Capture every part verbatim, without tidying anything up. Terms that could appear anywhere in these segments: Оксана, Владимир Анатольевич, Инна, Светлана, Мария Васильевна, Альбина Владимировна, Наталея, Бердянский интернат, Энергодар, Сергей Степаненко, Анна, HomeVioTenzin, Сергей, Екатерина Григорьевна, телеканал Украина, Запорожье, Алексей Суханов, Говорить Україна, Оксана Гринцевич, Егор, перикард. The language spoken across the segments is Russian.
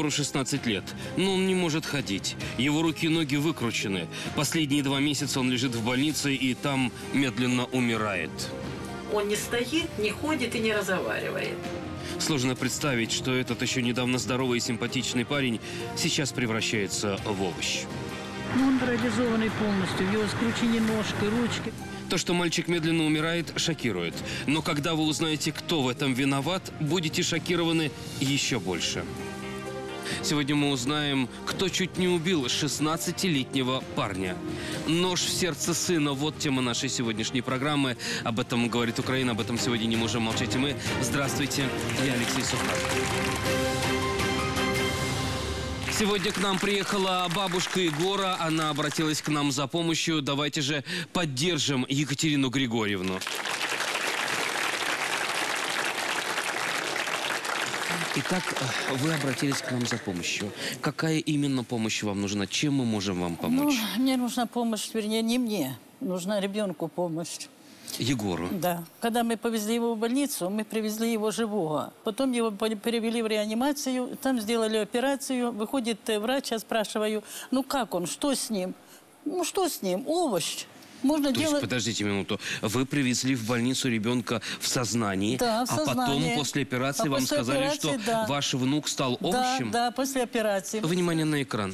скоро шестнадцать лет, но он не может ходить. Его руки и ноги выкручены. Последние два месяца он лежит в больнице и там медленно умирает. Он не стоит, не ходит и не разговаривает. Сложно представить, что этот еще недавно здоровый и симпатичный парень сейчас превращается в овощ. Но он парализованный полностью, его скручены ножки, ручки. То, что мальчик медленно умирает, шокирует. Но когда вы узнаете, кто в этом виноват, будете шокированы еще больше. Сегодня мы узнаем, кто чуть не убил шестнадцатилетнего парня. Нож в сердце сына – вот тема нашей сегодняшней программы. Об этом говорит Украина, об этом сегодня не можем молчать и мы. Здравствуйте, я Алексей Суханов. Сегодня к нам приехала бабушка Егора. Она обратилась к нам за помощью. Давайте же поддержим Екатерину Григорьевну. Итак, вы обратились к нам за помощью. Какая именно помощь вам нужна? Чем мы можем вам помочь? Ну, мне нужна помощь, вернее, не мне. Нужна ребенку помощь. Егору? Да. Когда мы повезли его в больницу, мы привезли его живого. Потом его перевели в реанимацию, там сделали операцию. Выходит врач, я спрашиваю, ну как он, что с ним? Ну что с ним? Овощ. Можно делать... есть, подождите минуту, вы привезли в больницу ребенка в сознании, да, в сознании. А потом после операции а вам после сказали, операции, что да. ваш внук стал овощем? Да, да, после операции. Внимание на экран.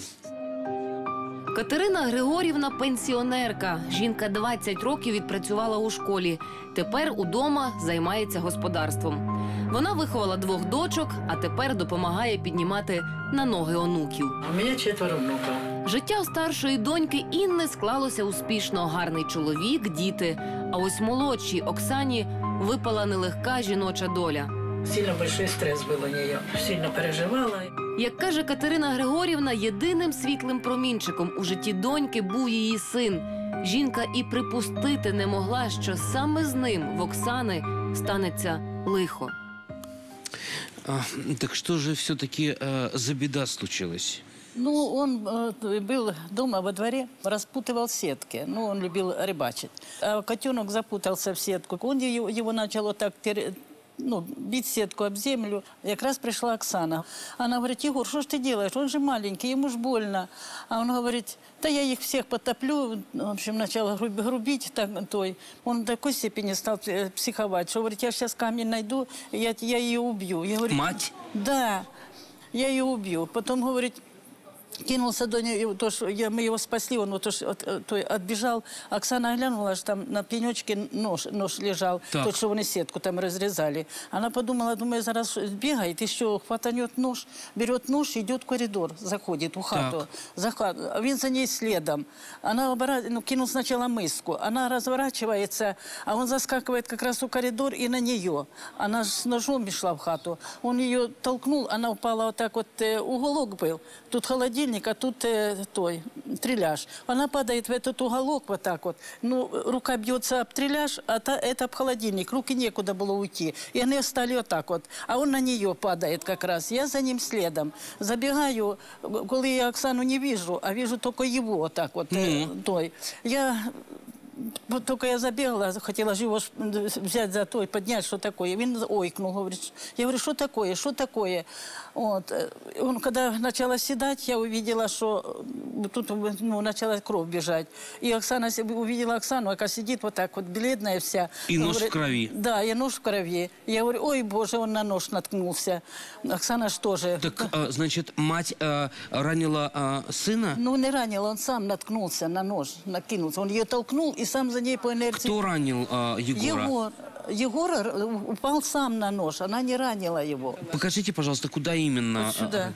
Катерина Григорівна – пенсіонерка. Жінка двадцять років відпрацювала у школі. Тепер удома займається господарством. Вона виховала двох дочок, а тепер допомагає піднімати на ноги онуків. У мене четверо внуків. Життя у старшої доньки Інни склалося успішно. Гарний чоловік, діти. А ось молодшій Оксані випала нелегка жіноча доля. Сильно великий стрес був у неї. Сильно переживала. Як каже Катерина Григорівна, єдиним світлим промінчиком у житті доньки був її син. Жінка і припустити не могла, що саме з ним, в Оксани, станеться лихо. А, так що ж все-таки за біда случилась? Ну, он э, был дома во дворе, распутывал сетки. Ну, он любил рыбачить. А котенок запутался в сетку. Он его, его начал так тер... ну, бить сетку об землю. Как раз пришла Оксана. Она говорит, Егор, что ж ты делаешь? Он же маленький, ему ж больно. А он говорит, да я их всех потоплю. В общем, начала грубить. Так, той. Он до такой степени стал психовать, что говорит, я сейчас камень найду, я, я ее убью. Я говорю, мать? Да, я ее убью. Потом, говорит, кинулся до нее, то, что я, мы его спасли, он то, что, то, отбежал. Оксана глянула, что там на пенечке нож, нож лежал, так. тот, что они сетку там разрезали. Она подумала, думаю, зараз бегает, еще хватанет нож, берет нож, идет в коридор, заходит в хату. За хату. Он за ней следом. Она обораз... ну, кинул сначала мыску, она разворачивается, а он заскакивает как раз в коридор и на нее. Она с ножом шла в хату. Он ее толкнул, она упала вот так вот, уголок был, тут холодильник. А тут э, той, триляж. Она падает в этот уголок вот так вот. Ну, рука бьется об триляж, а та, это об холодильник. Руки некуда было уйти. И они встали вот так вот. А он на нее падает как раз. Я за ним следом. Забегаю, когда я Оксану не вижу, а вижу только его вот так вот. Э, той. Я... Только я забегала, хотела же его взять за то и поднять, что такое. И он ойкнул, говорит, я говорю, что такое, что такое. Вот. Он, когда начал оседать, я увидела, что тут ну, начала кровь бежать. И Оксана, увидела Оксану, она сидит вот так вот, бледная вся. И нож в крови. Да, и нож в крови. Я говорю, ой, боже, он на нож наткнулся. Оксана что же? Так, а, значит, мать а, ранила а, сына? Ну, не ранила, он сам наткнулся на нож, накинулся. Он ее толкнул и сам за ней по инерции... Кто ранил э, Егора? Егор. Егор упал сам на нож, она не ранила его. Покажите, пожалуйста, куда именно... Вот сюда.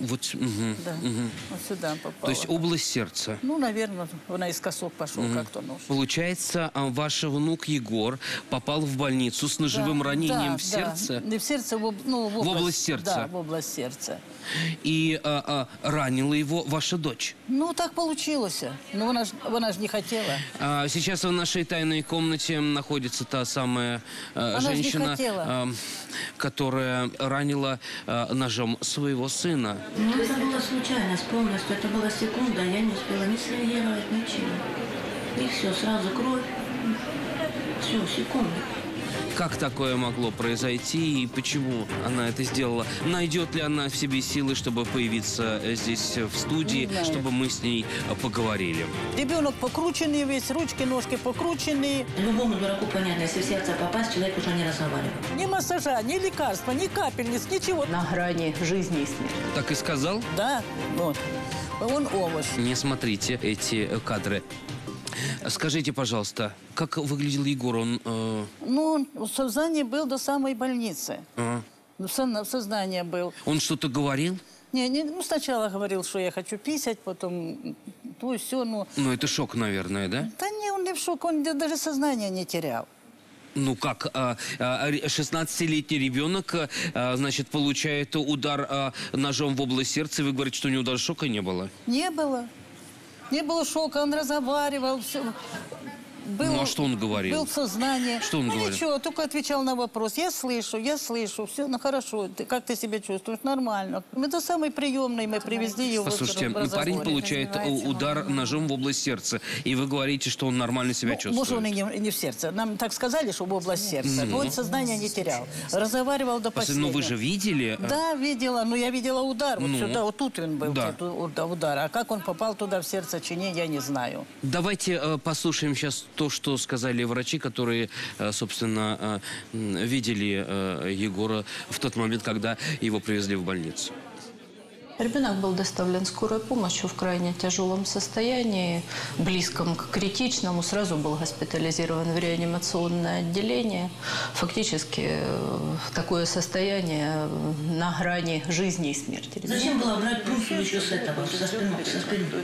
Вот, угу, да. угу. вот сюда попало. То есть область сердца? Ну, наверное, наискосок пошел угу. как-то нож. Получается, ваш внук Егор попал в больницу с ножевым да, ранением да, в сердце? Да, в сердце, ну, в область, в область сердца. Да, в область сердца. И а, а, ранила его ваша дочь? Ну, так получилось. Но она, она же не хотела. А, сейчас в нашей тайной комнате находится та самая а, женщина, а, которая ранила а, ножом своего сына. Ну, это была случайность полностью. Это была секунда, я не успела ни среагировать, ничего. И все, сразу кровь. Все, секунда. Как такое могло произойти и почему она это сделала? Найдет ли она в себе силы, чтобы появиться здесь в студии, чтобы мы с ней поговорили? Ребенок покрученный весь, ручки, ножки покручены. Любому дураку понятно, если в сердце попасть, человек уже не разговаривает. Ни массажа, ни лекарства, ни капельниц, ничего. На грани жизни и смерти. Так и сказал? Да, вот. Он овощ. Не смотрите эти кадры. Скажите, пожалуйста, как выглядел Егор? Он, э... Ну, в сознании был до самой больницы. А. В сознании был. Он что-то говорил? Не, не, ну, сначала говорил, что я хочу писать, потом то и все. Ну, но... это шок, наверное, да? Да не, он не в шок, он даже сознание не терял. Ну как, шестнадцатилетний ребенок, значит, получает удар ножом в область сердца, и вы говорите, что у него даже шока не было? Не было. Не было шока, он разговаривал, все. Был, ну а что он говорил? Был в сознании. Что он ну, говорил? Ничего, только отвечал на вопрос. Я слышу, я слышу, все, ну хорошо, ты, как ты себя чувствуешь? Нормально. Мы до самой приемной, мы привезли его. Послушайте, парень получает удар ножом в область сердца, и вы говорите, что он нормально себя ну, чувствует. Может, он и не, и не в сердце. Нам так сказали, что в область сердца. Mm-hmm. Вот сознание не терял. Разговаривал до последнего. Ну вы же видели? Да, видела, но я видела удар. Вот ну, сюда, вот тут он был, да. Тут удар. А как он попал туда в сердце, чи не, я не знаю. Давайте э, послушаем сейчас то, что сказали врачи, которые, собственно, видели Егора в тот момент, когда его привезли в больницу. Ребенок был доставлен скорой помощью в крайне тяжелом состоянии, близком к критичному. Сразу был госпитализирован в реанимационное отделение. Фактически такое состояние на грани жизни и смерти. Зачем было брать Прусу еще с этого, со спиной? Со спиной?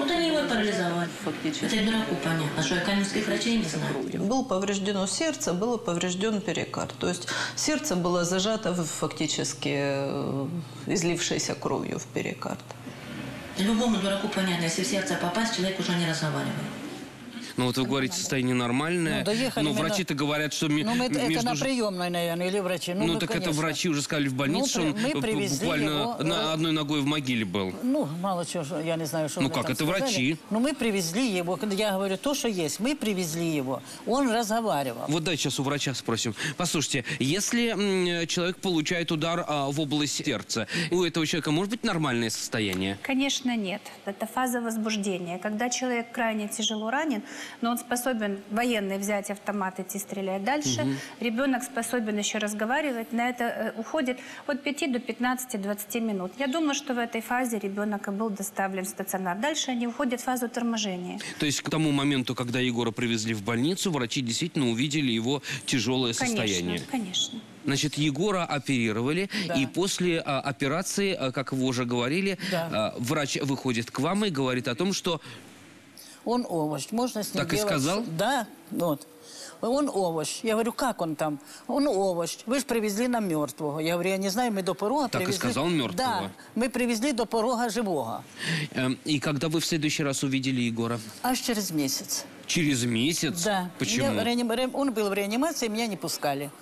Вот они его парализовали. Фактически. Это дураку понятно, что я каменских врачей не знаю. Было повреждено сердце, было поврежден перикард. То есть сердце было зажато в фактически излившейся кровью. В перикард. Любому дураку понятно, если в сердце попасть, человек уже не разговаривает. Ну вот вы говорите, состояние нормальное, ну, но врачи-то говорят, что... Ну мы, между... это на приемной, наверное, или врачи. Ну, ну так конечно. Это врачи уже сказали в больнице, ну, что он буквально его... на одной ногой в могиле был. Ну, мало чего, я не знаю, что... Ну как, это сказали. Врачи. Ну мы привезли его, я говорю, то, что есть, мы привезли его, он разговаривал. Вот дай сейчас у врача спросим. Послушайте, если человек получает удар а, в область сердца, у этого человека может быть нормальное состояние? Конечно, нет. Это фаза возбуждения. Когда человек крайне тяжело ранен, но он способен, военный, взять автомат, идти стрелять дальше. Угу. Ребенок способен еще разговаривать. На это уходит от пяти до пятнадцати-двадцати минут. Я думаю, что в этой фазе ребенок был доставлен в стационар. Дальше они уходят в фазу торможения. То есть к тому моменту, когда Егора привезли в больницу, врачи действительно увидели его тяжелое состояние? Конечно, конечно. Значит, Егора оперировали, да. И после а, операции, а, как вы уже говорили, да. а, врач выходит к вам и говорит о том, что... Он овощ, можно с ним так делать... и сказал? Да, вот. Он овощ. Я говорю, как он там? Он овощ. Вы же привезли нам мертвого. Я говорю, я не знаю, мы до порога так привезли... Так и сказал мертвого? Да, мы привезли до порога живого. Эм, и когда вы в следующий раз увидели Егора? Аж через месяц. Через месяц? Да. Почему? Я, реани... Он был в реанимации, меня не пускали.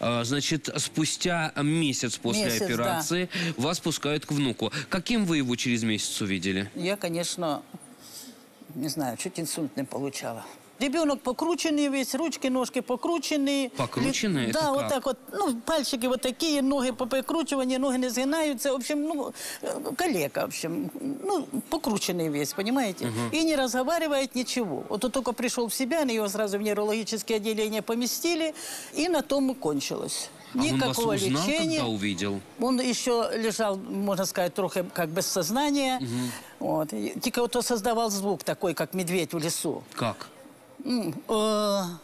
Значит, спустя месяц после месяц, операции да. вас пускают к внуку. Каким вы его через месяц увидели? Я, конечно... Не знаю, чуть инсульт не получала. Ребенок покрученный весь, ручки, ножки покручены. Покручены? Да, вот так вот. Ну, пальчики вот такие, ноги по покручиванию, ноги не сгинаются. В общем, ну, калека, в общем. Ну, покрученный весь, понимаете? Угу. И не разговаривает ничего. Вот он только пришел в себя, его сразу в неврологические отделения поместили, и на том и кончилось. А никакого он вас узнал, лечения. Когда увидел? Он еще лежал, можно сказать, трохи как без сознания. Угу. Вот. Только вот он создавал звук такой, как медведь в лесу. Как? Прямо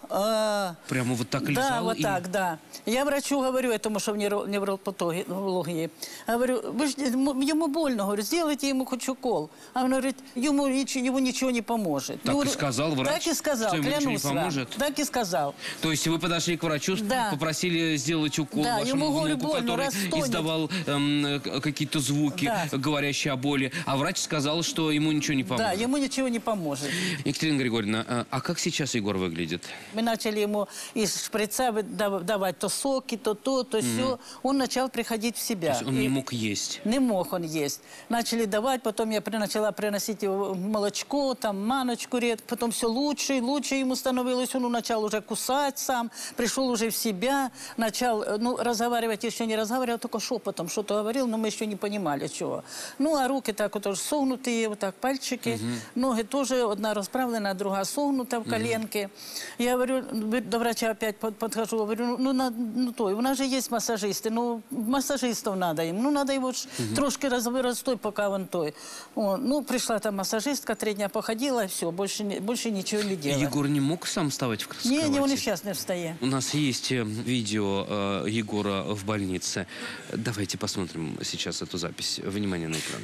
вот так лежал? Да, вот и... так, да. Я врачу говорю, этому, что в неврологии, говорю, вы ж, ему больно, говорю, сделайте ему хоть укол. А он говорит, ему, ему ничего не поможет. Так говорю, и сказал врач? Так и сказал, клянусь вам. Так и сказал. То есть вы подошли к врачу, да. попросили сделать укол да, вашему ему, внуку, говорю, который растонет. Издавал эм, какие-то звуки, да. говорящие о боли, а врач сказал, что ему ничего не поможет. Да, ему ничего не поможет. Екатерина Григорьевна, а как сейчас Егор выглядит? Мы начали ему из шприца давать то соки, то то, то все. Он начал приходить в себя. То есть он не мог есть? Не мог он есть. Начали давать, потом я начала приносить его молочко, там маночку редко, потом все лучше и лучше ему становилось. Он начал уже кусать сам, пришел уже в себя, начал, ну, разговаривать еще не разговаривал, только шепотом что-то говорил, но мы еще не понимали, чего. Ну, а руки так вот тоже согнутые, вот так пальчики, угу. Ноги тоже одна расправлена, а другая согнута в коленке. Угу. Я говорю, до врача опять подхожу, говорю, ну, на, ну то, у нас же есть массажисты, ну, массажистов надо им, ну, надо его угу. трошки раз, раз той, пока он той. О, ну, пришла там массажистка, три дня походила, и все, больше, больше ничего не делала. Егор не мог сам вставать в кровати? Не, не, он и сейчас не встает. У нас есть видео э, Егора в больнице. Давайте посмотрим сейчас эту запись. Внимание на экран.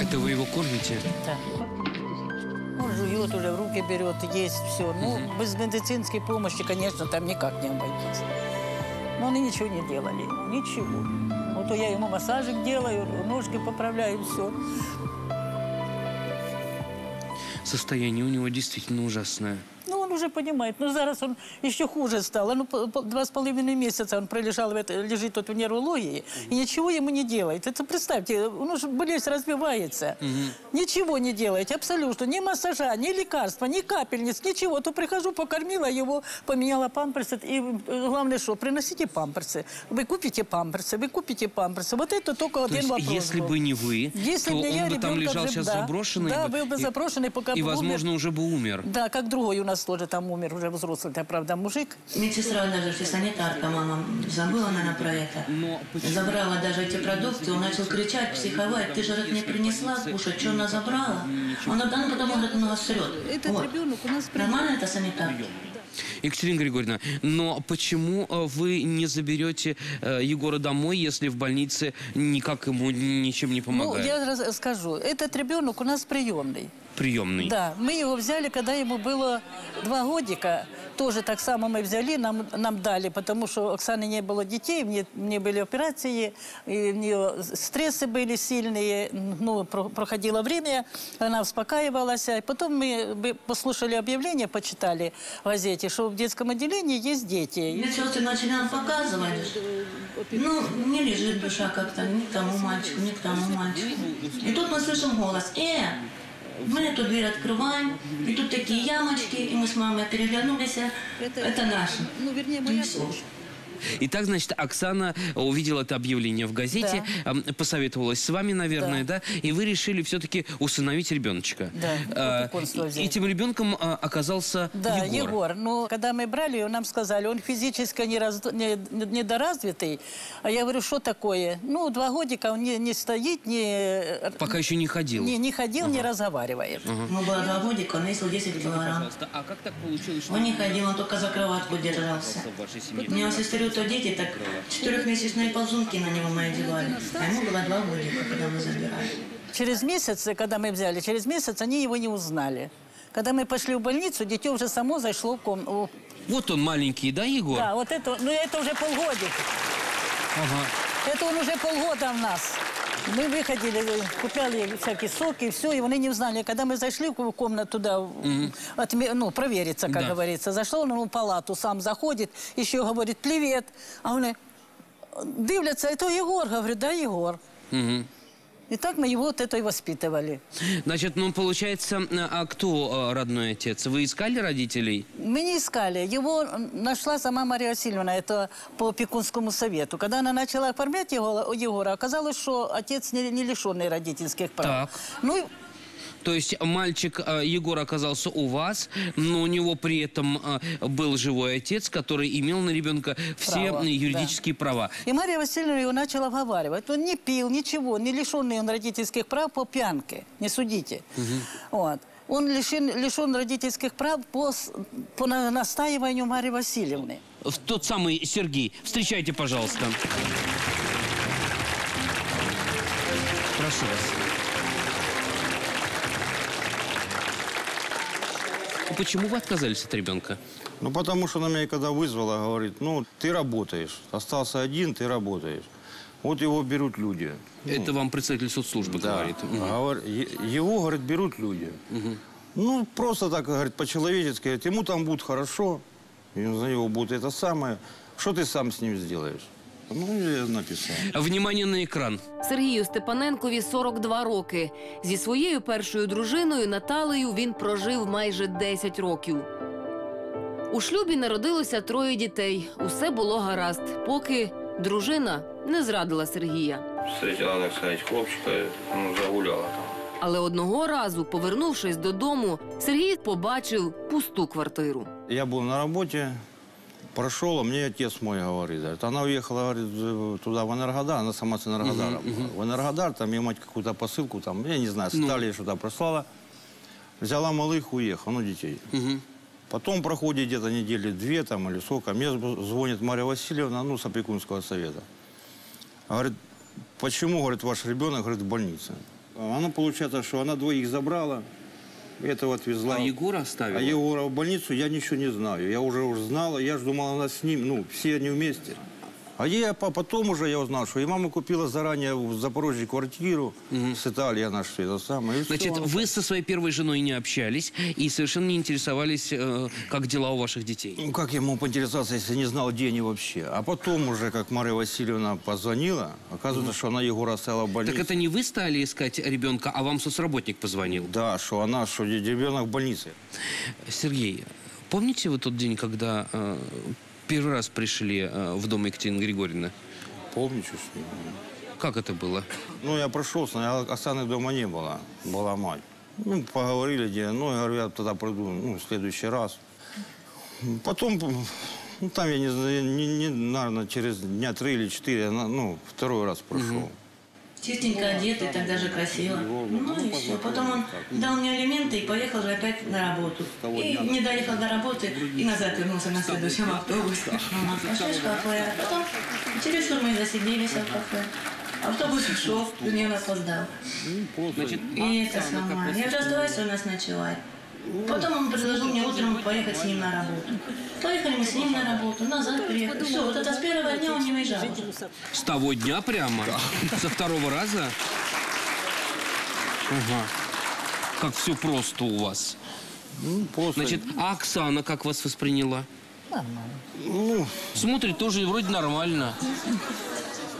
Это вы его кормите? Да. Он жует, уже в руки берет, есть все. Ну, угу. без медицинской помощи, конечно, там никак не обойтись. Но они ничего не делали, ничего. Вот я ему массажик делаю, ножки поправляю, все. Состояние у него действительно ужасное. Ну, он уже понимает. Но зараз он еще хуже стал. Ну, два с половиной месяца он пролежал, в это, лежит тут в неврологии, угу. и ничего ему не делает. Это представьте, он уже болезнь развивается. Угу. Ничего не делает, абсолютно. Ни массажа, ни лекарства, ни капельниц, ничего. То прихожу, покормила его, поменяла памперсы. И главное, что приносите памперсы. Вы купите памперсы, вы купите памперсы. Вот это только то один есть, вопрос если был. бы не вы, если то не он я, бы там лежал жив, сейчас да, заброшенный. Да, был бы и, заброшенный, пока и, бы возможно, умер. уже бы умер. Да, как другой у нас. Тоже там умер уже взрослый, да, правда, мужик. Медсестра однажды, санитарка, мама, забыла она про это. Забрала даже эти продукты, он начал кричать, психовать. Ты же это не принесла кушать, что она забрала? Она потом говорит, она вас срет. Вот. Нормально это санитарка? Екатерина Григорьевна, но почему вы не заберете Егора домой, если в больнице никак ему ничем не помогает? Ну, я скажу, этот ребенок у нас приемный. Приемный? Да, мы его взяли, когда ему было два годика. Тоже так само мы взяли, нам, нам дали, потому что Оксаны не было детей, мне, мне были операции, и у нее стрессы были сильные, ну, про, проходило время, она успокаивалась. И потом мы послушали объявление, почитали в газете, что в детском отделении есть дети. Я сестры начинала показывать, ну, не лежит душа как-то, ни к тому мальчику, ни к тому мальчику. И тут мы слышим голос, э! Мы эту дверь открываем, и тут такие ямочки, и мы с мамой переглянулись, это, это наше. Ну, вернее, моя тоже. Итак, значит, Оксана увидела это объявление в газете, да. посоветовалась с вами, наверное, да, да? И вы решили все-таки усыновить ребеночка. Да. А, этим ребенком оказался да, Егор. Егор. Но когда мы брали его, нам сказали, он физически нераз... недоразвитый. А я говорю, что такое? Ну, два годика он не, не стоит, не... Пока еще не ходил. Не, не ходил, ага. не разговаривает. Ага. Ну, было два годика, он весил десять килограмм. А как так получилось, что... Он не ходил, он только за кроватку держался. У меня сестрю то дети, так четырехмесячные ползунки на него мы одевали. А ему было два годика, когда мы забирали. Через месяц, когда мы взяли, через месяц они его не узнали. Когда мы пошли в больницу, дитё уже само зашло в комнату. Вот он маленький, да, Егор? Да, вот это, ну это уже полгодика. Ага. Это он уже полгода у нас. Мы выходили, купляли всякие соки, и все, и они не узнали. Когда мы зашли в комнату туда, mm-hmm. отме... ну, провериться, как да. говорится, зашел он в палату, сам заходит, еще говорит, привет. А он дивляться, это Егор, говорю, да, Егор. Mm-hmm. И так мы его вот это и воспитывали. Значит, ну, получается, а кто родной отец? Вы искали родителей? Мы не искали. Его нашла сама Мария Васильевна, это по опекунскому совету. Когда она начала оформлять его, Егора, оказалось, что отец не, не лишенный родительских прав. Так. Ну, то есть мальчик Егор оказался у вас, но у него при этом был живой отец, который имел на ребенка все право, юридические да. права. И Мария Васильевна его начала оговаривать. Он не пил, ничего, не лишенный он родительских прав по пьянке, не судите. Угу. Вот. Он лишен, лишен родительских прав по, по настаиванию Марии Васильевны. Тот самый Сергей. Встречайте, пожалуйста. Прошу вас. почему вы отказались от ребенка? Ну, потому что она меня когда вызвала, говорит, ну, ты работаешь. Остался один, ты работаешь. Вот его берут люди. Это ну, вам представитель соцслужбы да, говорит? Угу. Его, говорит, берут люди. Угу. Ну, просто так, говорит, по-человечески. Говорит, ему там будет хорошо, за него будет это самое. Что ты сам с ним сделаешь? Ну, я написав. Внимание на екран. Сергію Степаненкові сорок два роки. Зі своєю першою дружиною Наталею він прожив майже десять років. У шлюбі народилося троє дітей. Усе було гаразд, поки дружина не зрадила Сергія. Встретила, так сказати, хлопчика, ну, загуляла там. Але одного разу, повернувшись додому, Сергій побачив пусту квартиру. Я був на роботі. Прошел, а мне отец мой говорит, говорит, она уехала, говорит, туда, в Энергодар, она сама с Энергодара. Uh-huh, uh-huh. В Энергодар, там ей мать какую-то посылку, там, я не знаю, с Италии uh-huh. что-то прислала. Взяла малых, уехала, ну, детей. Uh-huh. Потом проходит где-то недели две, там, или сколько, мне звонит Мария Васильевна, ну, с опекунского совета. Говорит, почему, говорит, ваш ребенок, говорит, в больнице? Она, получается, что она двоих забрала. Этого отвезла. А Егора оставила? А Егора в больницу я ничего не знаю. Я уже уже знала, я же думала, она с ним, ну, все они вместе. А я потом уже я узнал, что и мама купила заранее в Запорожье квартиру, угу. с Италии она что это самое. Значит, все. Вы со своей первой женой не общались и совершенно не интересовались, э, как дела у ваших детей? Ну, как я мог поинтересоваться, если не знал, где они вообще? А потом уже, как Мария Васильевна позвонила, оказывается, угу. что она Егора оставила в больнице. Так это не вы стали искать ребенка, а вам соцработник позвонил? Да, что она, что ребенок в больнице. Сергей, помните вы тот день, когда... Э, первый раз пришли э, в дом Екатерины Григорьевны? Помню, что с ним. Как это было? Ну, я прошел, а Оксаны дома не было. Была мать. Ну, поговорили, где. Ну, я говорю, я тогда приду, ну, в следующий раз. Потом, ну, там, я не знаю, не, не, наверное, через дня три или четыре, ну, второй раз прошел. Угу. Чистенько одетый, так даже красиво. Ну, ну и все. Потом он дал мне алименты и поехал же опять на работу. И не доехал до работы, и назад вернулся на следующем автобусе. Пошли в кафе. Потом через тур мы засиделись в кафе. Автобус ушел, дневно опоздал. И это самое. Я раздавалась, у нас ночевать. Потом он предложил мне утром поехать с ним на работу. Поехали мы с ним на работу, назад приехали. Все, вот это с первого дня он не выезжал. С того дня прямо? Да. Со второго раза? Ага. Как все просто у вас. Ну, просто. Значит, а Оксана как вас восприняла? Нормально. Ну, смотрит тоже вроде нормально.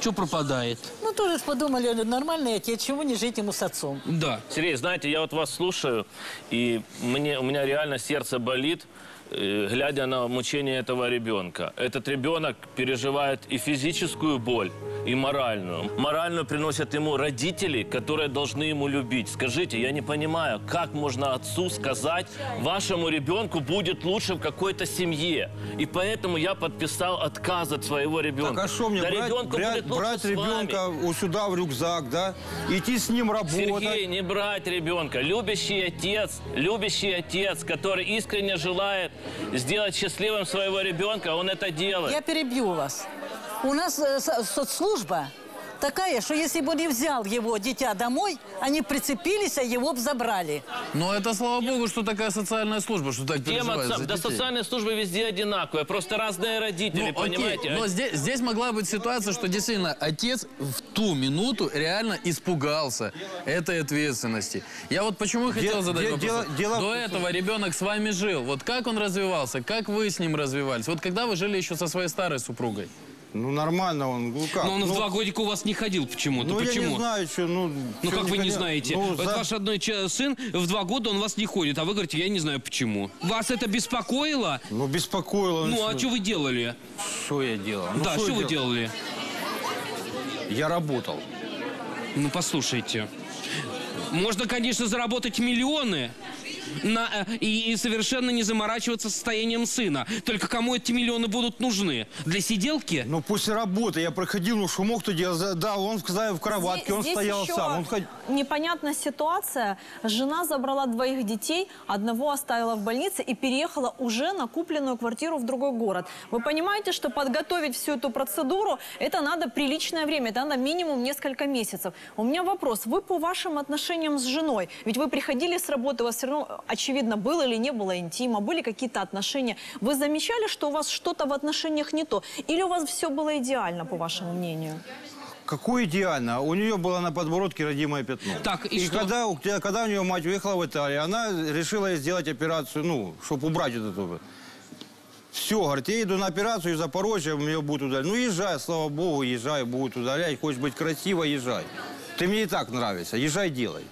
Что пропадает? Ну, тоже подумали, нормальный отец, чего не жить ему с отцом? Да. Сергей, знаете, я вот вас слушаю, и мне, у меня реально сердце болит, э, глядя на мучение этого ребенка. Этот ребенок переживает и физическую боль, и моральную. Моральную приносят ему родители, которые должны ему любить. Скажите, я не понимаю, как можно отцу сказать, вашему ребенку будет лучше в какой-то семье. И поэтому я подписал отказ от своего ребенка. Так а что мне да брать, брать, брать ребенка сюда в рюкзак, да? Идти с ним работать. Сергей, не брать ребенка. Любящий отец, любящий отец, который искренне желает сделать счастливым своего ребенка, он это делает. Я перебью вас. У нас соцслужба такая, что если бы не взял его дитя домой, они прицепились, а его бы забрали. Но это, слава богу, что такая социальная служба, что так переживает за детей. Да, социальные службы везде одинаковые, просто разные родители, ну, понимаете? Окей. Но здесь, здесь могла быть ситуация, что действительно отец в ту минуту реально испугался этой ответственности. Я вот почему хотел дело, задать вопрос. Дело, дело До этого ребенок с вами жил. Вот как он развивался, как вы с ним развивались? Вот когда вы жили еще со своей старой супругой? Ну, нормально он. Ну, как? Но он ну, в два годика у вас не ходил почему-то. Ну, почему? Я не знаю, что... Ну, ну как вы не знаете? Ну, вот за... Ваш одной сын в два года он вас не ходит, а вы говорите, я не знаю почему. Вас это беспокоило? Ну, беспокоило. Ну, а что вы делали? Что я делал? Ну, да, что вы делали? Я работал. Ну, послушайте. Можно, конечно, заработать миллионы... На, и, и совершенно не заморачиваться состоянием сына. Только кому эти миллионы будут нужны? Для сиделки? Ну, после работы я проходил, ну, что мог, то делал. Да, он в кроватке, здесь, он здесь стоял сам. Он ход... Непонятная ситуация. Жена забрала двоих детей, одного оставила в больнице и переехала уже на купленную квартиру в другой город. Вы понимаете, что подготовить всю эту процедуру, это надо приличное время, это надо минимум несколько месяцев. У меня вопрос. Вы по вашим отношениям с женой, ведь вы приходили с работы, у вас все равно... очевидно, было или не было интима, были какие-то отношения. Вы замечали, что у вас что-то в отношениях не то? Или у вас все было идеально, по вашему мнению? Какое идеально? У нее было на подбородке родимое пятно. Так, и и когда, когда у нее мать уехала в Италию, она решила сделать операцию, ну, чтобы убрать это тупо. Все, говорит, я иду на операцию, из Запорожья меня будут удалять. Ну, езжай, слава богу, езжай, будут удалять. Хочешь быть красиво, езжай. Ты мне и так нравишься, езжай, делай.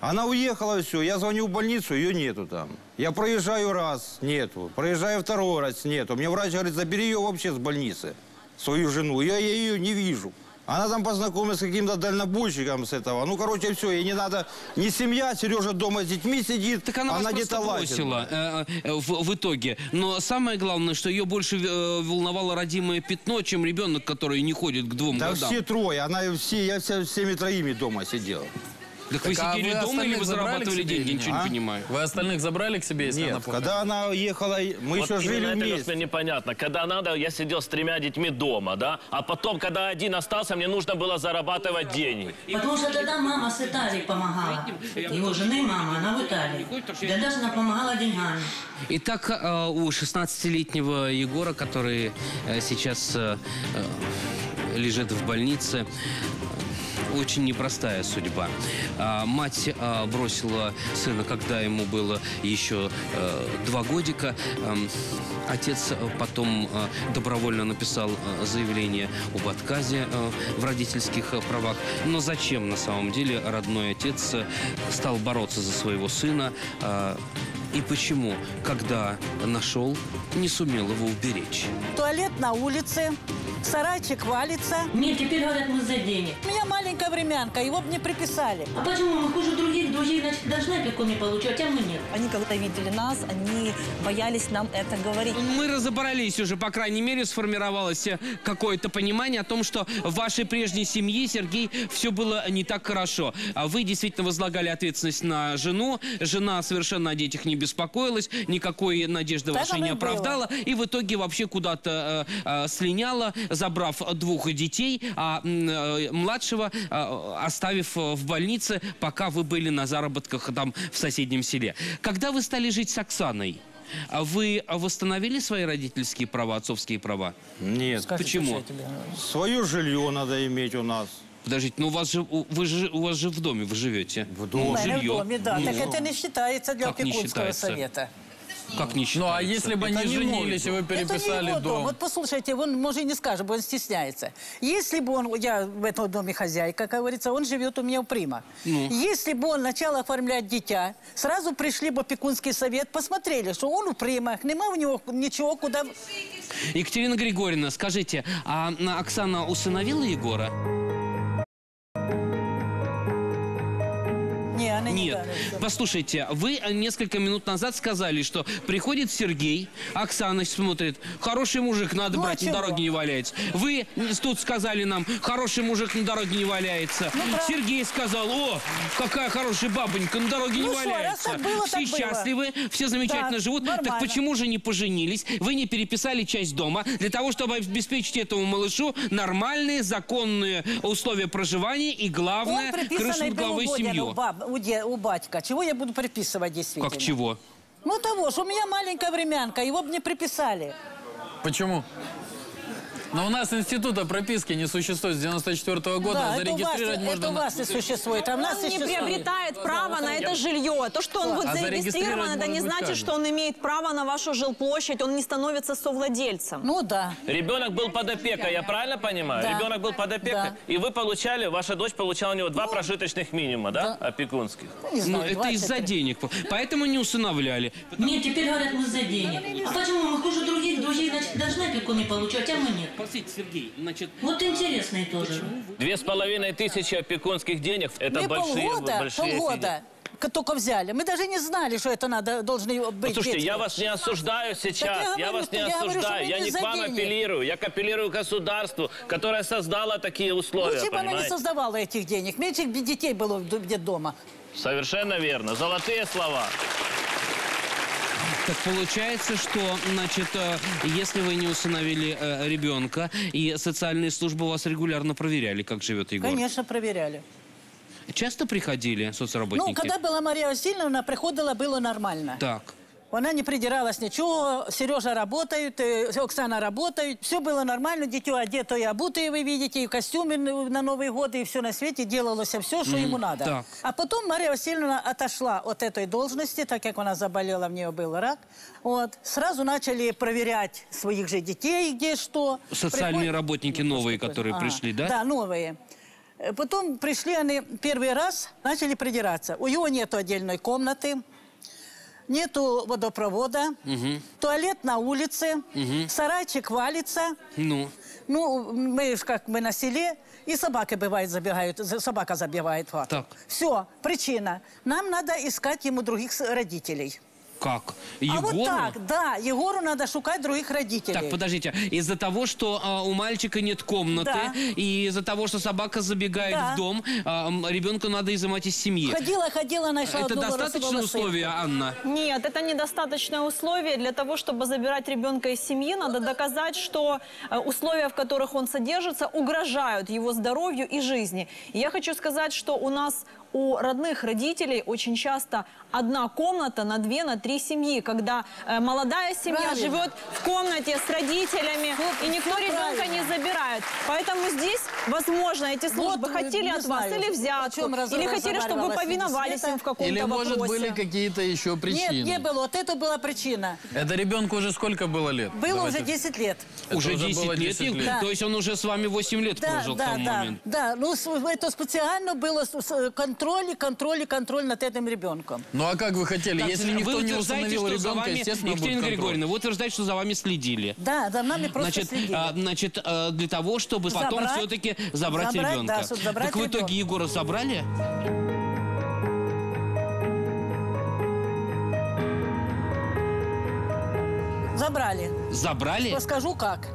Она уехала, все, я звоню в больницу, ее нету там. Я проезжаю раз, нету. Проезжаю второй раз, нету. Мне врач говорит, забери ее вообще с больницы, свою жену. Я, я ее не вижу. Она там познакомилась с каким-то дальнобойщиком с этого. Ну, короче, все, ей не надо... Не семья, Сережа дома с детьми сидит, так она, она где-то бросила э, в, в итоге. Но самое главное, что ее больше э, волновало родимое пятно, чем ребенок, который не ходит к двум да годам. Да все трое. Она все, я вся, всеми троими дома сидела. Так, так вы а сидели вы дома или вы зарабатывали деньги? Или ничего а? не понимаю. Вы остальных забрали к себе, если Нет, она помнит? Когда она уехала, мы вот еще жили это вместе. Мне непонятно. Когда надо, я сидел с тремя детьми дома, да? А потом, когда один остался, мне нужно было зарабатывать деньги. Потому что тогда мама с Италией помогала. Его жены мама, она в Италии. Тогда же она помогала деньгами. Итак, у шестнадцатилетнего Егора, который сейчас лежит в больнице, очень непростая судьба. Мать бросила сына, когда ему было еще два годика. Отец потом добровольно написал заявление об отказе в родительских правах. Но зачем на самом деле родной отец стал бороться за своего сына? И почему, когда нашел, не сумел его уберечь? Туалет на улице, сарайчик валится. Мне теперь говорят, мы за денег. У меня маленькая времянка, его бы не приписали. А почему? Мы хуже других, другие, значит, должны опеку не получать, а мы нет. Они когда видели нас, они боялись нам это говорить. Мы разобрались уже, по крайней мере, сформировалось какое-то понимание о том, что в вашей прежней семье, Сергей, все было не так хорошо. Вы действительно возлагали ответственность на жену. Жена совершенно о детях не беспокоилась, никакой надежды вашей не оправдала, и в итоге вообще куда-то э, э, слиняла, забрав двух детей, а э, младшего э, оставив в больнице, пока вы были на заработках там в соседнем селе. Когда вы стали жить с Оксаной, вы восстановили свои родительские права, отцовские права? Нет. Скажите, почему? Свое жилье надо иметь у нас. Подождите, ну у вас же, вы же, у вас же в доме вы живете. В доме, да, в доме, да. Ну, так это не считается для опекунского совета. Как не считается? Ну, а если бы они женились, и вы переписали это не дом? Вот послушайте, он, может, и не скажет, он стесняется. Если бы он, я в этом доме хозяйка, как говорится, он живет у меня у прима. Ну. Если бы он начал оформлять дитя, сразу пришли бы в опекунский совет, посмотрели, что он у прима, нема у него ничего, куда... Екатерина Григорьевна, скажите, а Оксана усыновила Егора? Нет. Послушайте, вы несколько минут назад сказали, что приходит Сергей, Оксана смотрит, хороший мужик, надо ну, брать, а на дороге не валяется. Вы тут сказали нам, хороший мужик на дороге не валяется. Ну, Сергей сказал, о, какая хорошая бабонька, на дороге ну, не что, валяется. Было, все счастливы, было. Все замечательно да, живут. Нормально. Так почему же не поженились? Вы не переписали часть дома для того, чтобы обеспечить этому малышу нормальные, законные условия проживания и, главное, крышу над головой семью. У батька. Чего я буду приписывать действительно? Как чего? Ну того, что у меня маленькая времянка, его бы не приписали. Почему? Но у нас института прописки не существует с девяносто четвёртого года. Да, зарегистрировать это у вас, можно... это у вас и существует. А у нас он не приобретает существует. право на это жилье. То, что он будет а зарегистрирован, это не значит, каждый. что он имеет право на вашу жилплощадь. Он не становится совладельцем. Ну да. Ребенок был под опекой, я правильно понимаю? Да. Ребенок был под опекой. Да. И вы получали, ваша дочь получала у него два ну, прожиточных минимума, да? да? Опекунских. Ну, знаю, ну это из-за денег. Поэтому не усыновляли. Потому... Нет, теперь говорят, мы за денег. А почему? Мы хуже других, другие, значит, должны опекуны получать, а мы нет. Сергей, значит... Вот интересный тоже. Две с половиной тысячи опекунских денег. Это не большие, полгода, большие полгода только взяли. Мы даже не знали, что это надо, должны быть. Слушайте, я вас не осуждаю сейчас. Я, говорю, я вас не я осуждаю. Говорю, я не к вам денег. апеллирую. Я апеллирую к государству, которое создало такие условия. Лучше бы она не создавала этих денег. Меньше детей было где-то дома. Совершенно верно. Золотые слова. Так получается, что, значит, если вы не усыновили ребенка, и социальные службы вас регулярно проверяли, как живет Егор? Конечно, проверяли. Часто приходили соцработники? Ну, когда была Мария Васильевна, она приходила, было нормально. Так. Она не придиралась ничего, Сережа работает, Оксана работает, все было нормально, дитё одето и обутое, вы видите, и костюмы на Новый год, и все на свете, делалось все, что mm, ему надо. Так. А потом Мария Васильевна отошла от этой должности, так как она заболела, в нее был рак. Вот. Сразу начали проверять своих же детей, где что. Социальные Приход... работники новые, которые а, пришли, да? Да, новые. Потом пришли они первый раз, начали придираться. У него нет отдельной комнаты. Нету водопровода, угу. Туалет на улице, угу. Сарайчик валится. Ну, ну мы же как мы на селе, и собака бывает забегают, собака забивает хату. Так. Все, причина. Нам надо искать ему других родителей. Как? Егору? А вот так, да, Егору надо шукать других родителей. Так, подождите, из-за того, что а, у мальчика нет комнаты, да. И из-за того, что собака забегает да. в дом, а, ребенку надо изымать из семьи. Ходила, ходила, нашла это одного достаточное условие, сына. Анна? Нет, это недостаточное условие. Для того, чтобы забирать ребенка из семьи, надо доказать, что условия, в которых он содержится, угрожают его здоровью и жизни. И я хочу сказать, что у нас... У родных родителей очень часто одна комната на две, на три семьи, когда э, молодая семья правильно. Живет в комнате с родителями, все, и никто ребенка правильно. Не забирает. Поэтому здесь, возможно, эти службы вот, хотели от знаю, вас или взятку, или хотели, чтобы вы повиновались им в каком-то вопросе. Или, может, были какие-то еще причины. Нет, не было. Вот это была причина. Это ребенку уже сколько было лет? Было Давайте. Уже десять лет. Это уже десять лет? Да. То есть он уже с вами восемь лет да, прожил да, в тот да, момент? Да, да. Ну, это специально было... Контроль, контроль, контроль над этим ребенком. Ну а как вы хотели? Так, если никто не установил ребенка, естественно, будет контроль. Екатерина Григорьевна, вы утверждаете, что за вами следили. Да, за нами просто значит, следили. А, значит, а, для того, чтобы забрать, потом все-таки забрать, забрать ребенка. Да, чтобы забрать так ребенка. В итоге Егора забрали? Забрали. Забрали? Расскажу как.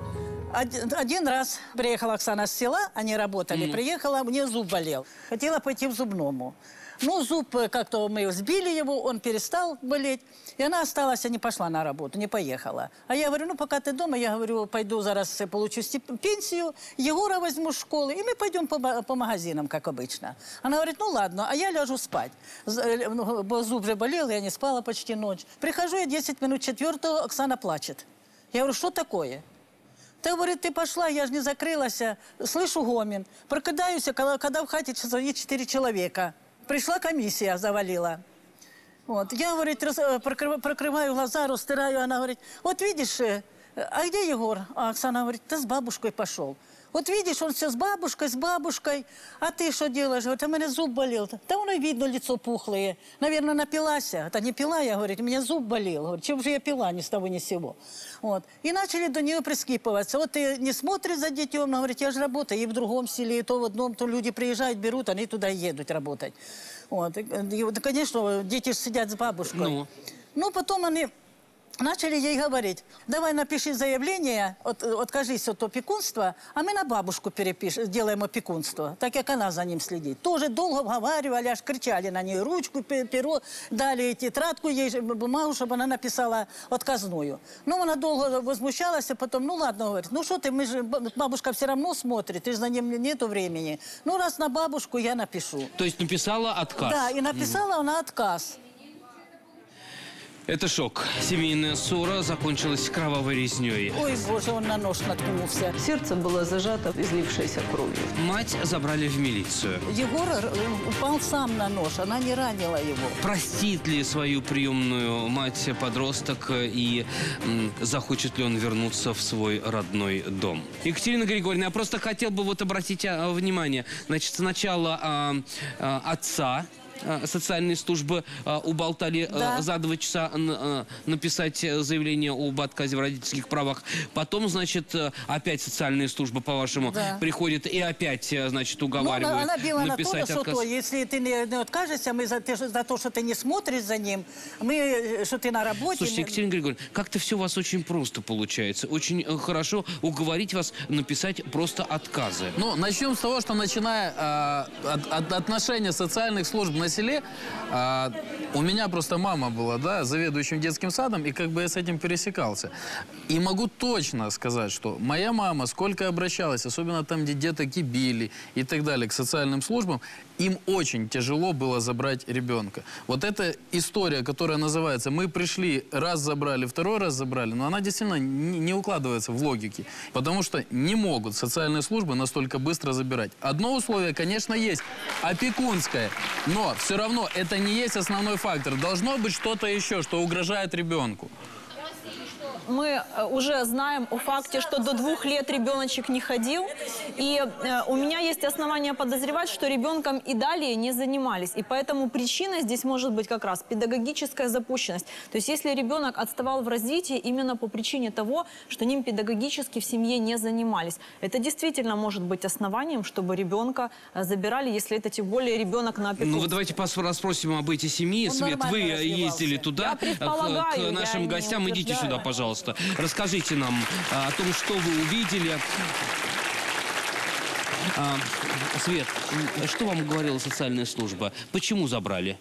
Один, один раз приехала Оксана с села, они работали, mm. приехала, мне зуб болел. Хотела пойти к зубному. Ну, зуб как-то мы сбили его, он перестал болеть. И она осталась, а не пошла на работу, не поехала. А я говорю, ну, пока ты дома, я говорю, пойду зараз получу пенсию, Егора возьму с школы, и мы пойдем по, по магазинам, как обычно. Она говорит, ну, ладно, а я ляжу спать. Зуб же болел, я не спала почти ночь. Прихожу я десять минут четвертого, Оксана плачет. Я говорю, что такое? Ты, говорит, ты пошла, я же не закрылась, слышу гомін. Прокидаюся, когда в хате сидит четыре человека. Пришла комиссия, завалила. Вот. Я, говорит, раз, прокрываю, прокрываю глаза, растираю, она говорит, вот видишь, а где Егор? А Оксана говорит, ты с бабушкой пошел. Вот видишь, он все с бабушкой, с бабушкой, а ты что делаешь? Говорит, у меня зуб болел. Да оно и видно, лицо пухлое. Наверное, напилась. Это не пила, я, говорит, у меня зуб болел. Говорит, чем же я пила ни с того ни с сего? Вот. И начали до нее прискипываться. Вот ты не смотришь за детьми, она говорит, я же работаю и в другом селе, и то в одном, то люди приезжают, берут, они туда едут работать. Вот. И, да, конечно, дети же сидят с бабушкой. Ну, ну потом они... Начали ей говорить, давай напиши заявление, от, откажись от опекунства, а мы на бабушку перепишем, делаем опекунство, так как она за ним следит. Тоже долго уговаривали, аж кричали на нее, ручку, перо, дали тетрадку ей, бумагу, чтобы она написала отказную. Но она долго возмущалась, а потом, ну ладно, говорит, ну что ты, мы же, бабушка все равно смотрит, ты же за ним нету времени. Ну раз на бабушку я напишу. То есть написала отказ? Да, и написала mm-hmm. она отказ. Это шок. Семейная ссора закончилась кровавой резней. Ой, боже, он на нож наткнулся. Сердце было зажато, излившееся кровью. Мать забрали в милицию. Егор упал сам на нож, она не ранила его. Простит ли свою приемную мать подросток и м, захочет ли он вернуться в свой родной дом? Екатерина Григорьевна, я просто хотел бы вот обратить а, внимание. Значит, сначала а, а, отца... Социальные службы а, уболтали да. а, за два часа а, написать заявление об отказе в родительских правах. Потом, значит, опять социальные службы, по-вашему, да. приходят и опять, значит, уговаривают ну, она била написать на то, отказ. Что, если ты не, не откажешься, мы за, ты, за то, что ты не смотришь за ним, мы, что ты на работе... Слушайте, Екатерина Григорьевна, как-то все у вас очень просто получается. Очень хорошо уговорить вас написать просто отказы. Ну, начнем с того, что начиная э, от, от отношения социальных служб... на селе, а, у меня просто мама была, да, заведующим детским садом, и как бы я с этим пересекался. И могу точно сказать, что моя мама сколько обращалась, особенно там, где деток и били и так далее, к социальным службам, им очень тяжело было забрать ребенка. Вот эта история, которая называется «Мы пришли, раз забрали, второй раз забрали», но она действительно не укладывается в логике, потому что не могут социальные службы настолько быстро забирать. Одно условие, конечно, есть – опекунское, но все равно это не есть основной фактор. Должно быть что-то еще, что угрожает ребенку. Мы уже знаем о факте, что до двух лет ребеночек не ходил. И э, у меня есть основания подозревать, что ребенком и далее не занимались. И поэтому причина здесь может быть как раз педагогическая запущенность. То есть если ребенок отставал в развитии именно по причине того, что ним педагогически в семье не занимались. Это действительно может быть основанием, чтобы ребенка забирали, если это тем более ребенок на опекунстве. Ну вот давайте расспросим об этой семье. Он Свет, вы ездили туда, к, к нашим гостям. Идите сюда, пожалуйста. Расскажите нам а, о том, что вы увидели. А, Свет, что вам говорила социальная служба? Почему забрали?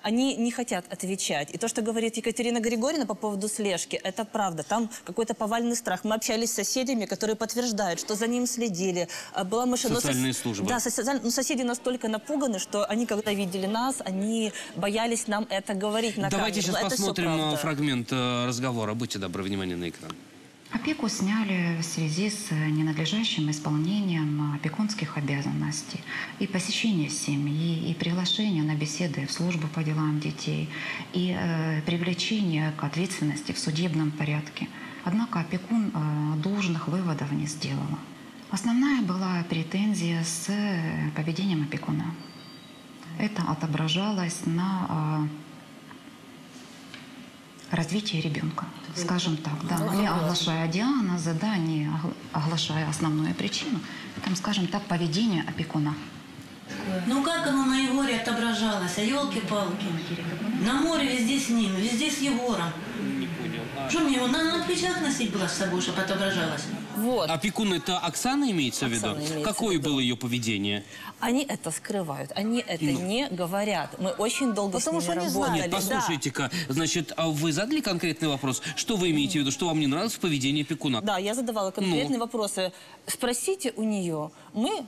Они не хотят отвечать. И то, что говорит Екатерина Григорьевна по поводу слежки, это правда. Там какой-то повальный страх. Мы общались с соседями, которые подтверждают, что за ним следили. Была мышина... Социальные сос... службы. Да, соци... ну, соседи настолько напуганы, что они, когда видели нас, они боялись нам это говорить на Давайте камеру. Сейчас это посмотрим фрагмент разговора. Будьте добры, внимание на экран. Опеку сняли в связи с ненадлежащим исполнением опекунских обязанностей и посещение семьи, и приглашение на беседы в службу по делам детей, и э, привлечение к ответственности в судебном порядке. Однако опекун э, должных выводов не сделала. Основная была претензия с поведением опекуна. Это отображалось на... Э, развитие ребенка, скажем так, да. Не оглашая диагноза, да, не оглашая основную причину, там, скажем так, поведение опекуна. Ну как оно на Егоре отображалось, а елки-палки? На море везде с ним, везде с Егором. Что мне его надо отпечаток носить было с собой, чтобы отображалось? Вот. Опекун это Оксана имеется в виду? Какое было ее поведение? Они это скрывают, они это ну. не говорят. Мы очень долго Потому с ними работали. Нет, послушайте-ка, да. значит, а вы задали конкретный вопрос? Что вы имеете в виду, что вам не нравилось в поведении опекуна? Да, я задавала конкретные ну. вопросы. Спросите у нее, мы...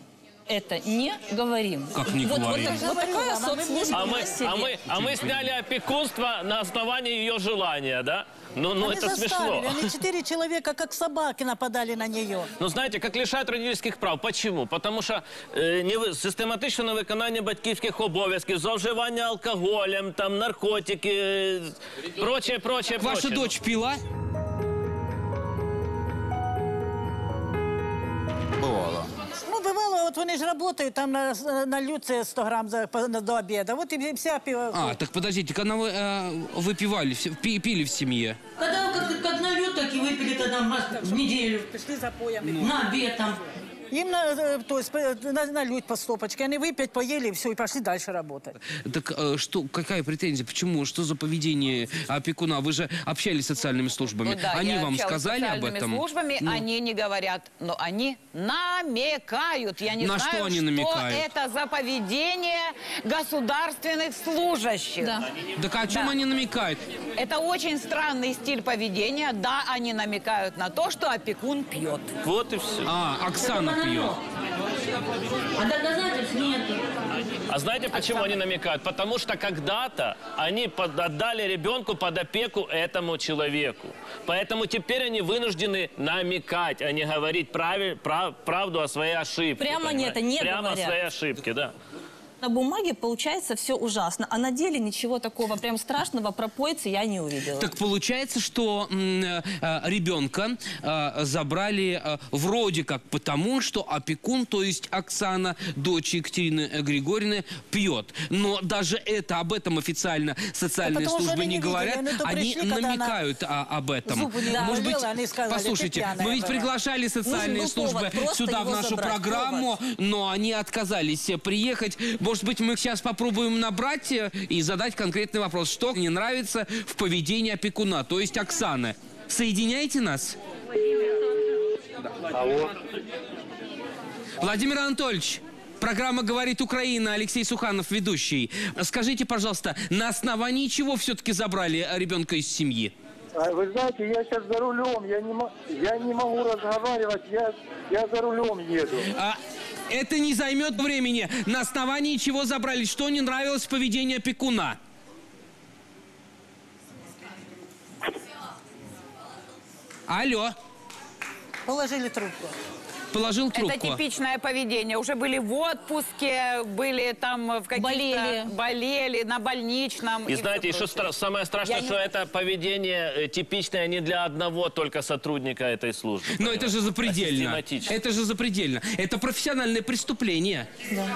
Это не говорим. Как не вот, говорим? Вот, вот, вот такая соцслужба. А мы, а, мы, а мы сняли опекунство на основании ее желания, да? Ну, ну это смешно. Они четыре человека как собаки нападали на нее. Ну знаете, как лишают родительских прав. Почему? Потому что э, не, систематично на виконання батьківських обов'язків, зловживання алкоголем, там, наркотики, э, прочее, прочее, прочее. Ваша дочь пила? Бывало. Ну, бывало, вот они же работают, там на, на люце сто грамм за, до обеда, вот и вся пива. А, так подождите, когда вы э, выпивали, пили в семье? Когда как, как на лют, так и выпили тогда в неделю. Пришли за поем. На обед там. Им на, то есть, на, налить по стопочке, они выпьют, поели, и все, и пошли дальше работать. Так что, какая претензия, почему, что за поведение опекуна? Вы же общались с социальными службами, ну, да, они вам сказали об этом? Социальными службами, ну. они не говорят, но они намекают. Я не на знаю, что, они намекают? Что это за поведение государственных служащих. Да. Так о чем да. они намекают? Это очень странный стиль поведения, да, они намекают на то, что опекун пьет. Вот и все. А, Оксана. Пьет. А доказательств нет. А знаете, почему они намекают? Потому что когда-то они отдали ребенку под опеку этому человеку. Поэтому теперь они вынуждены намекать, а не говорить прав... Прав... правду о своей ошибке. Прямо понимаете? Нет, не Прямо говорят. о своей ошибке, да. На бумаге получается все ужасно, а на деле ничего такого прям страшного про пойцы я не увидела. Так получается, что э, ребенка э, забрали э, вроде как потому, что опекун, то есть Оксана, дочь Екатерины Григорьевны, пьет. Но даже это, об этом официально социальные да, службы не, не говорят, видели, они, они пришли, намекают она... о, об этом. Да, Может быть, она сказала, послушайте, мы ведь была. приглашали социальные службы сюда, в нашу забрать, программу, повод. но они отказались приехать. Может быть, мы сейчас попробуем набрать и задать конкретный вопрос. Что не нравится в поведении опекуна, то есть Оксаны? Соединяйте нас. Алло. Владимир Анатольевич. Программа «Говорит Украина», Алексей Суханов, ведущий. Скажите, пожалуйста, на основании чего все-таки забрали ребенка из семьи? Вы знаете, я сейчас за рулем, я не, я не могу разговаривать, я, я за рулем еду. А это не займет времени. На основании чего забрали? Что не нравилось в поведении опекуна? Алло. Положили трубку. Положил трубку. Это типичное поведение. Уже были в отпуске, были там в каких-то... Болели. Болели, на больничном. И, и знаете, еще стра самое страшное, я что не... это поведение типичное не для одного только сотрудника этой службы. Но понимаете? Это же запредельно. А это же запредельно. Это профессиональное преступление. Да.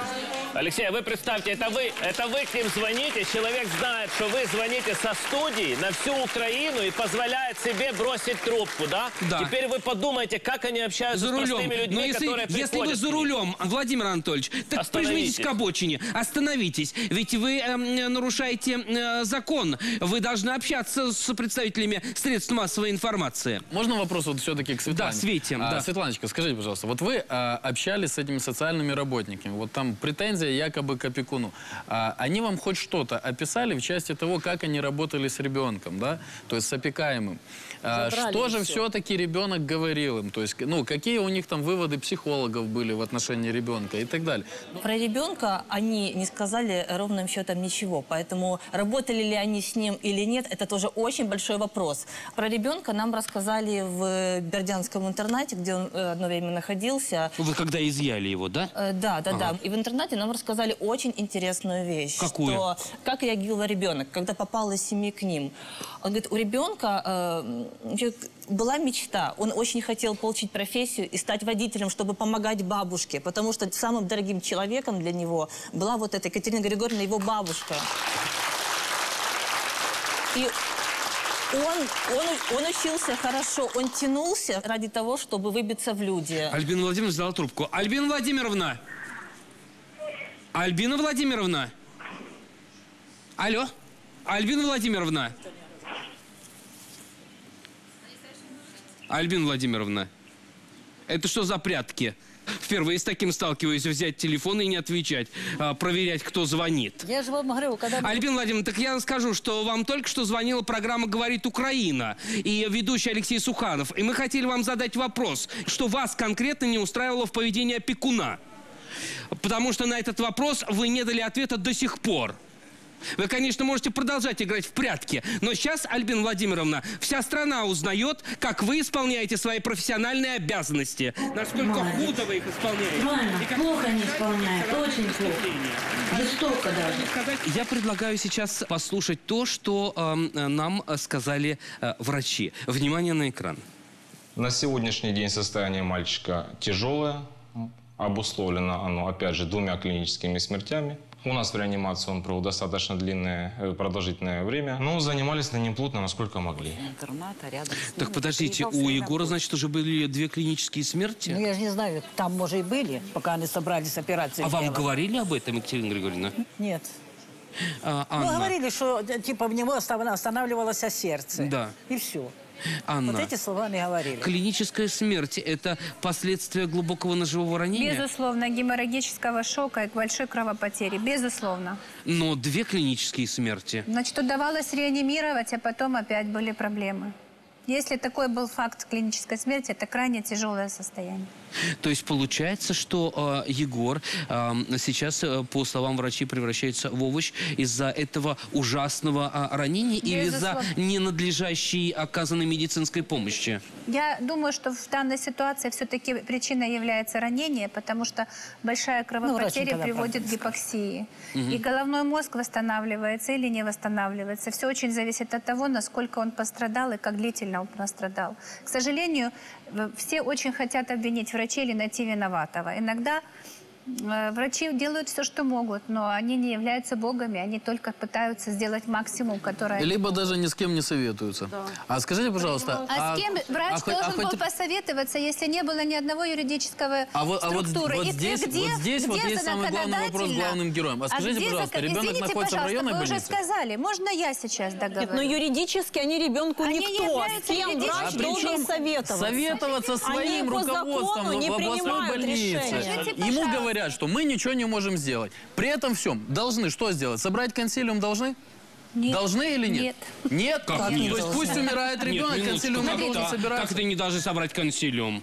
Алексей, вы представьте, это вы, это вы к ним звоните, человек знает, что вы звоните со студии на всю Украину и позволяет себе бросить трубку, да? Да. Теперь вы подумайте, как они общаются за рулем. С простыми людьми. Но если, если вы за рулем, Владимир Анатольевич, так прижмитесь к обочине, остановитесь. Ведь вы э, нарушаете э, закон. Вы должны общаться с представителями средств массовой информации. Можно вопрос вот все-таки к Светлане? Да, Свете. А, да. Светланочка, скажите, пожалуйста, вот вы а, общались с этими социальными работниками, вот там претензия якобы к опекуну. А, они вам хоть что-то описали в части того, как они работали с ребенком, да? То есть с опекаемым. А, что же все-таки ребенок говорил им? То есть, ну, какие у них там выводы? Выводы психологов были в отношении ребенка и так далее. Про ребенка они не сказали ровным счетом ничего, поэтому работали ли они с ним или нет, это тоже очень большой вопрос. Про ребенка нам рассказали в Бердянском интернате, где он одно время находился. Вы когда изъяли его, да? Э, да, да, ага. да. И в интернате нам рассказали очень интересную вещь. Какую? Что, как реагировал ребенок, когда попал из семьи к ним. Он говорит, у ребенка э, была мечта, он очень хотел получить профессию и стать водителем, чтобы помогать бабушке, потому что самым дорогим человеком для него была вот эта Екатерина Григорьевна, его бабушка. И он, он, он учился хорошо, он тянулся ради того, чтобы выбиться в люди. Альбина Владимировна взяла трубку. Альбина Владимировна! Альбина Владимировна! Алло! Альбина Владимировна! Альбина Владимировна! Это что за прятки? Впервые с таким сталкиваюсь, взять телефон и не отвечать, а, проверять, кто звонит. Я же вам говорю, когда... Альбина Владимировна, так я вам скажу, что вам только что звонила программа «Говорит Украина» и ведущий Алексей Суханов. И мы хотели вам задать вопрос, что вас конкретно не устраивало в поведении опекуна. Потому что на этот вопрос вы не дали ответа до сих пор. Вы, конечно, можете продолжать играть в прятки, но сейчас, Альбина Владимировна, вся страна узнает, как вы исполняете свои профессиональные обязанности. Насколько Молодец. Худо вы их исполняете. Правильно, и как плохо не исполняют, очень плохо. Жестоко даже. Я предлагаю сейчас послушать то, что э, нам сказали э, врачи. Внимание на экран. На сегодняшний день состояние мальчика тяжелое. Обусловлено оно, опять же, двумя клиническими смертями. У нас в реанимации он провел достаточно длинное, продолжительное время. Но занимались на нем плотно, насколько могли. Интерната рядом с ним. Так подождите, у Егора, значит, уже были две клинические смерти? Ну, я же не знаю, там, может, и были, пока они собрались операцию. А вам говорили об этом, Екатерина Григорьевна? Нет. А, Анна. Ну, говорили, что, типа, в него останавливалось сердце. Да. И все. Анна, вот эти слова не говорили. Клиническая смерть – это последствия глубокого ножевого ранения? Безусловно, геморрагического шока и большой кровопотери. Безусловно. Но две клинические смерти. Значит, удавалось реанимировать, а потом опять были проблемы. Если такой был факт клинической смерти, это крайне тяжелое состояние. То есть получается, что э, Егор э, сейчас, э, по словам врачей, превращается в овощ из-за этого ужасного э, ранения или из-за ненадлежащей оказанной медицинской помощи? Я думаю, что в данной ситуации все-таки причиной является ранение, потому что большая кровопотеря ну, приводит к гипоксии. Угу. И головной мозг восстанавливается или не восстанавливается. Все очень зависит от того, насколько он пострадал и как длительно он пострадал. К сожалению, все очень хотят обвинить врачей или найти виноватого. Иногда врачи делают все, что могут, но они не являются богами, они только пытаются сделать максимум, который... Либо даже ни с кем не советуются. Да. А скажите, пожалуйста... А, а с кем врач а, должен а, был а, посоветоваться, если не было ни одного юридического а, структуры? А вот, вот здесь, и где, вот, здесь где вот есть самый главный вопрос главным героем. А скажите, а здесь, пожалуйста, ребенок извините, находится в районной больнице? Вы уже сказали, можно я сейчас договорю? Нет, но юридически они ребенку они никто. С кем врач а должен советоваться? Советоваться своим руководством в областной больнице. Ему говорят. говорят, что мы ничего не можем сделать. При этом всем должны что сделать? Собрать консилиум должны? Нет. Должны или нет? Нет. Нет? Как нет? То есть пусть умирает ребенок, нет, консилиум не должен собираться. Как ты не даже собрать консилиум?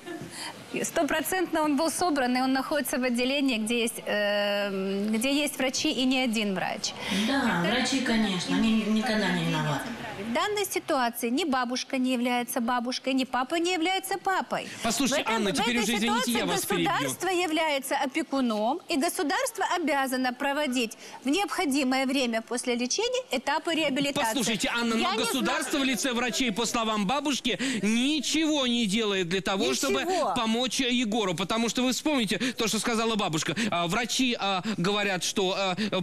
Стопроцентно он был собран, и он находится в отделении, где есть, э, где есть врачи и не один врач. Да, это... врачи, конечно, они никогда не виноваты. В данной ситуации ни бабушка не является бабушкой, ни папа не является папой. Послушайте, этом, Анна, теперь уже, извините, я вас перебью. Государство является опекуном, и государство обязано проводить в необходимое время после лечения этапы реабилитации. Послушайте, Анна, я но государство знаю... в лице врачей, по словам бабушки, ничего не делает для того, ничего. чтобы помочь Егору. Потому что вы вспомните то, что сказала бабушка. Врачи говорят, что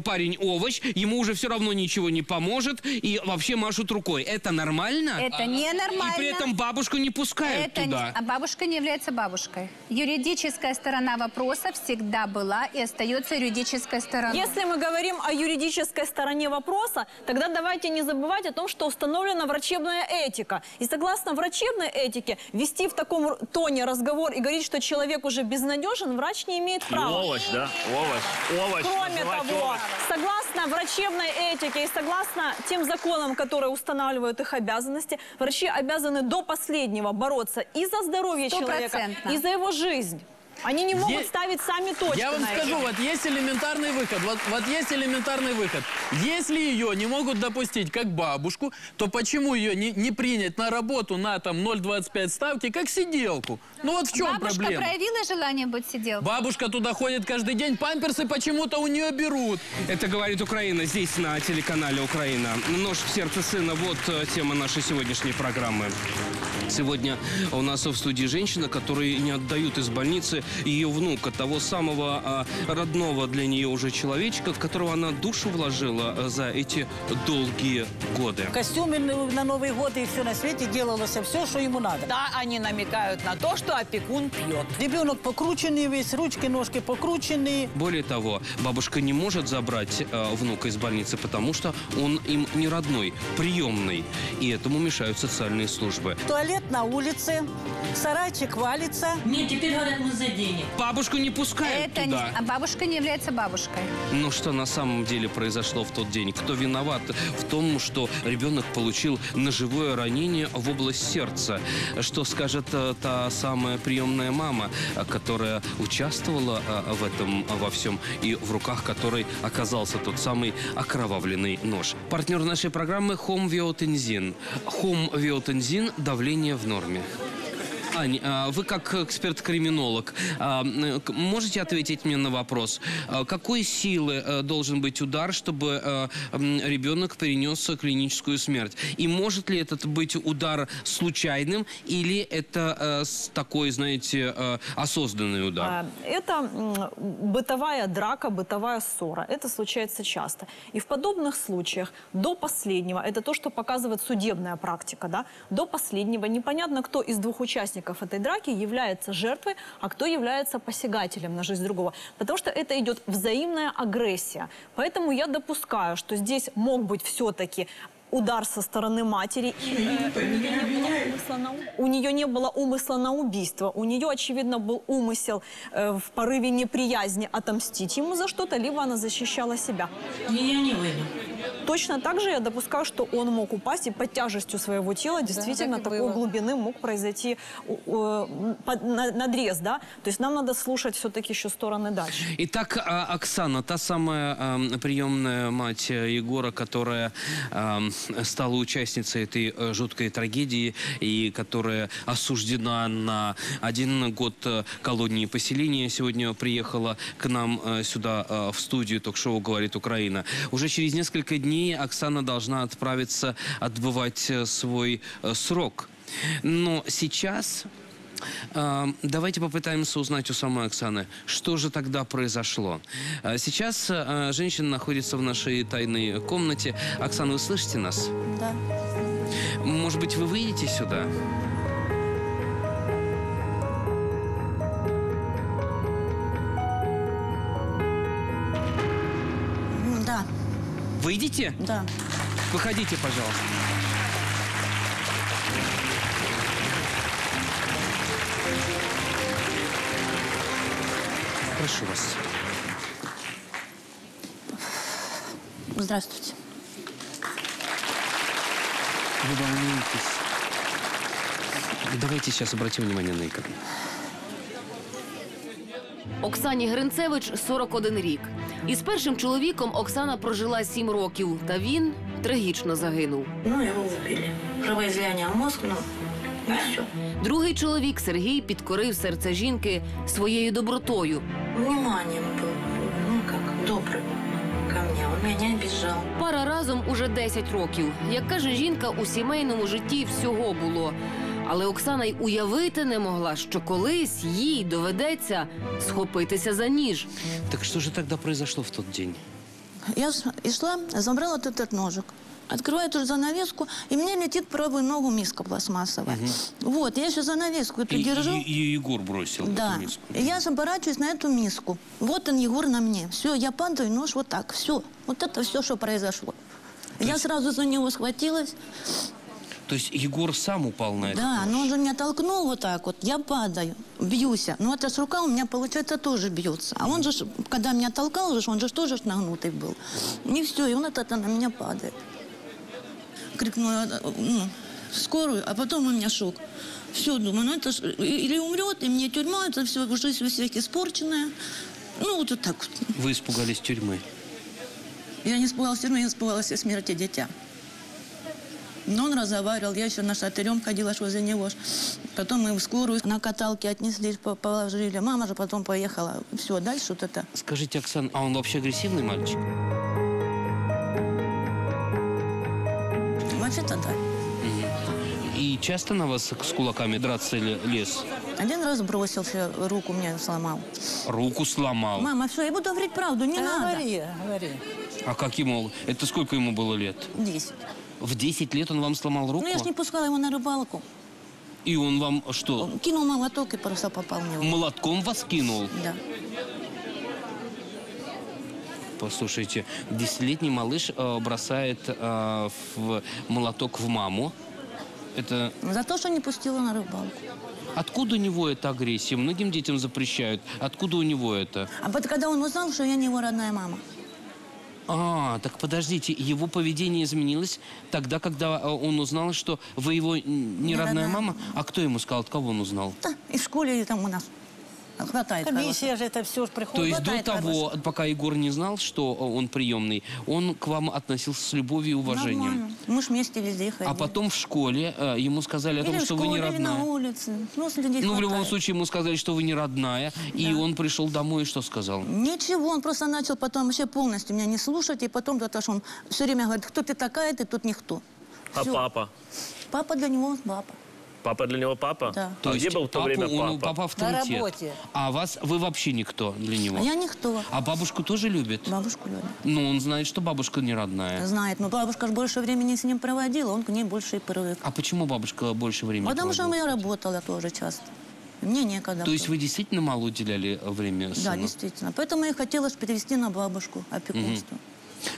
парень овощ, ему уже все равно ничего не поможет, и вообще машут рукой. Это нормально? Это не нормально. И при этом бабушку не пускают это туда. Не... А бабушка не является бабушкой. Юридическая сторона вопроса всегда была и остается юридической стороной. Если мы говорим о юридической стороне вопроса, тогда давайте не забывать о том, что установлена врачебная этика. И согласно врачебной этике, вести в таком тоне разговор и говорить, что человек уже безнадежен, врач не имеет права. И овощ, да? Овощ. овощ. Кроме того, овощ. согласно врачебной этике и согласно тем законам, которые установлены, их обязанности. Врачи обязаны до последнего бороться и за здоровье человека, и за его жизнь. Они не могут есть... ставить сами точки. Я вам скажу, вот есть элементарный выход. Вот, вот есть элементарный выход. Если ее не могут допустить как бабушку, то почему ее не, не принять на работу на там ноль двадцать пять ставки как сиделку? Ну вот в чем бабушка проблема? Бабушка проявила желание быть сиделкой. Бабушка туда ходит каждый день, памперсы почему-то у нее берут. Это «Говорит Украина» здесь на телеканале Украина. Нож в сердце сына. Вот тема нашей сегодняшней программы. Сегодня у нас в студии женщина, которую не отдают из больницы ее внука, того самого а, родного для нее уже человечка, в которого она душу вложила за эти долгие годы. Костюмы на Новый год и все на свете делалось, все, что ему надо. Да, они намекают на то, что опекун пьет. Ребенок покрученный весь, ручки, ножки покрученные. Более того, бабушка не может забрать а, внука из больницы, потому что он им не родной, приемный. И этому мешают социальные службы. Туалет на улице, сарайчик валится. Мне теперь говорят, мы за денег. Бабушку не пускают это туда. Не... А бабушка не является бабушкой. Ну что на самом деле произошло в тот день? Кто виноват в том, что ребенок получил ножевое ранение в область сердца? Что скажет та самая приемная мама, которая участвовала в этом во всем и в руках которой оказался тот самый окровавленный нож? Партнер нашей программы HomeVioTenzin. HomeVioTenzin. Давление в норме. Ань, вы как эксперт-криминолог можете ответить мне на вопрос, какой силы должен быть удар, чтобы ребенок перенес клиническую смерть? И может ли этот быть удар случайным или это такой, знаете, осознанный удар? Это бытовая драка, бытовая ссора. Это случается часто. И в подобных случаях до последнего, это то, что показывает судебная практика, да? До последнего непонятно, кто из двух участников этой драки является жертвой, а кто является посягателем на жизнь другого. Потому что это идет взаимная агрессия. Поэтому я допускаю, что здесь мог быть все-таки удар со стороны матери. У нее не было умысла на убийство. У нее, очевидно, был умысел в порыве неприязни отомстить ему за что-то, либо она защищала себя. Меня не вывел. Точно так же я допускаю, что он мог упасть, и под тяжестью своего тела действительно такой глубины мог произойти надрез, да? То есть нам надо слушать все-таки еще стороны дальше. Итак, Оксана, та самая приемная мать Егора, которая стала участницей этой жуткой трагедии и которая осуждена на один год колонии поселения, сегодня приехала к нам сюда в студию ток-шоу «Говорит Украина». Уже через несколько дней Оксана должна отправиться отбывать свой срок. Но сейчас давайте попытаемся узнать у самой Оксаны, что же тогда произошло. Сейчас женщина находится в нашей тайной комнате. Оксана, вы слышите нас? Да. Может быть, вы выйдете сюда? Да. Выйдете? Да. Выходите, пожалуйста. Прошу вас. Здравствуйте. Вы волнуетесь. Давайте сейчас обратим внимание на экран. Оксані Гринцевич сорок один рік. Із першим чоловіком Оксана прожила сім років, та він трагічно загинув. Ну, його вбили. Кровоізлияння в мозку, ну, і все. Другий чоловік Сергій підкорив серце жінки своєю добротою. Вниманием був, ну, як добрий ко мені, він мене обіжав. Пара разом уже десять років. Як каже жінка, у сімейному житті всього було. Але Оксана й уявити не могла, що колись їй доведеться схопитися за ніж. Так що ж тоді произошло в той день? Я йшла, забрала этот ножик. Открываю эту занавеску, и мне летит правую ногу миска пластмассовая. Угу. Вот, я еще занавеску эту держу. И, и Егор бросил да. эту миску. Да, я оборачиваюсь на эту миску. Вот он, Егор, на мне. Все, я падаю, нож вот так, все. Вот это все, что произошло. То я есть... сразу за него схватилась. То есть Егор сам упал на это? Да, но он же меня толкнул вот так вот, я падаю, бьюсь. Но это с рука у меня, получается, тоже бьется. А он же, когда меня толкал, он же тоже нагнутый был. И все, и он это на меня падает. Крикнула, ну, скорую, а потом у меня шок. Все, думаю, ну это ж, или умрет, и мне тюрьма, это все, жизнь у всех испорченная. Ну вот, вот так вот. Вы испугались тюрьмы? Я не испугалась тюрьмы, я испугалась смерти дитя. Но он разговаривал, я еще на шатырем ходила возле него. Потом мы в скорую на каталке отнесли, положили. Мама же потом поехала. Все, дальше вот это. Скажите, Оксана, а он вообще агрессивный мальчик? Вообще-то да. И часто на вас с кулаками драться лез? Один раз бросился, руку мне сломал. Руку сломал? Мама, все, я буду говорить правду, не а надо. Говори, говори. А как ему? Это сколько ему было лет? Десять. В десять лет он вам сломал руку? Ну, я ж не пускала его на рыбалку. И он вам что? Он кинул молоток и просто попал в него. Молотком вас кинул? Да. Послушайте, десятилетний малыш э, бросает э, в молоток в маму. Это... За то, что не пустила на рыбалку. Откуда у него эта агрессия? Многим детям запрещают. Откуда у него это? А вот когда он узнал, что я не его родная мама. А, так подождите, его поведение изменилось тогда, когда он узнал, что вы его не родная мама? А кто ему сказал, от кого он узнал? Да, и в школе, и там у нас хватает. Комиссия же это все приходит. То есть до того, пока Егор не знал, что он приемный, он к вам относился с любовью и уважением? Нормально. Мы же вместе везде ходили. А потом в школе ему сказали о том, что вы не родная? Или в школе, или на улице. Ну, ну, в любом случае, ему сказали, что вы не родная. Да. И он пришел домой и что сказал? Ничего, он просто начал потом вообще полностью меня не слушать. И потом, потому что он все время говорит, кто ты такая, ты тут никто. А все. Папа? Папа для него папа. Папа для него папа? Да. То а есть где был в то папу, время папа? Он, папа авторитет. На работе. А вас, вы вообще никто для него? Я никто. А бабушку тоже любит? Бабушку любит. Но он знает, что бабушка не родная. Знает, но бабушка же больше времени с ним проводила, он к ней больше и привык. А почему бабушка больше времени Потому проводила? Потому что я работала тоже часто. Мне некогда. То было. Есть вы действительно мало уделяли время сыну? Да, действительно. Поэтому я хотела перевести на бабушку опекунство. Угу.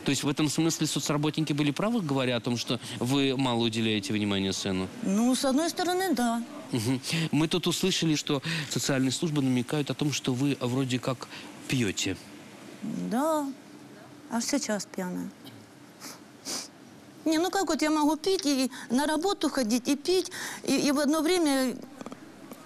То есть в этом смысле соцработники были правы, говоря о том, что вы мало уделяете внимания сыну? Ну, с одной стороны, да. Угу. Мы тут услышали, что социальные службы намекают о том, что вы вроде как пьете. Да, а сейчас пьяная. Не, ну как вот я могу пить и на работу ходить, и пить, и, и в одно время...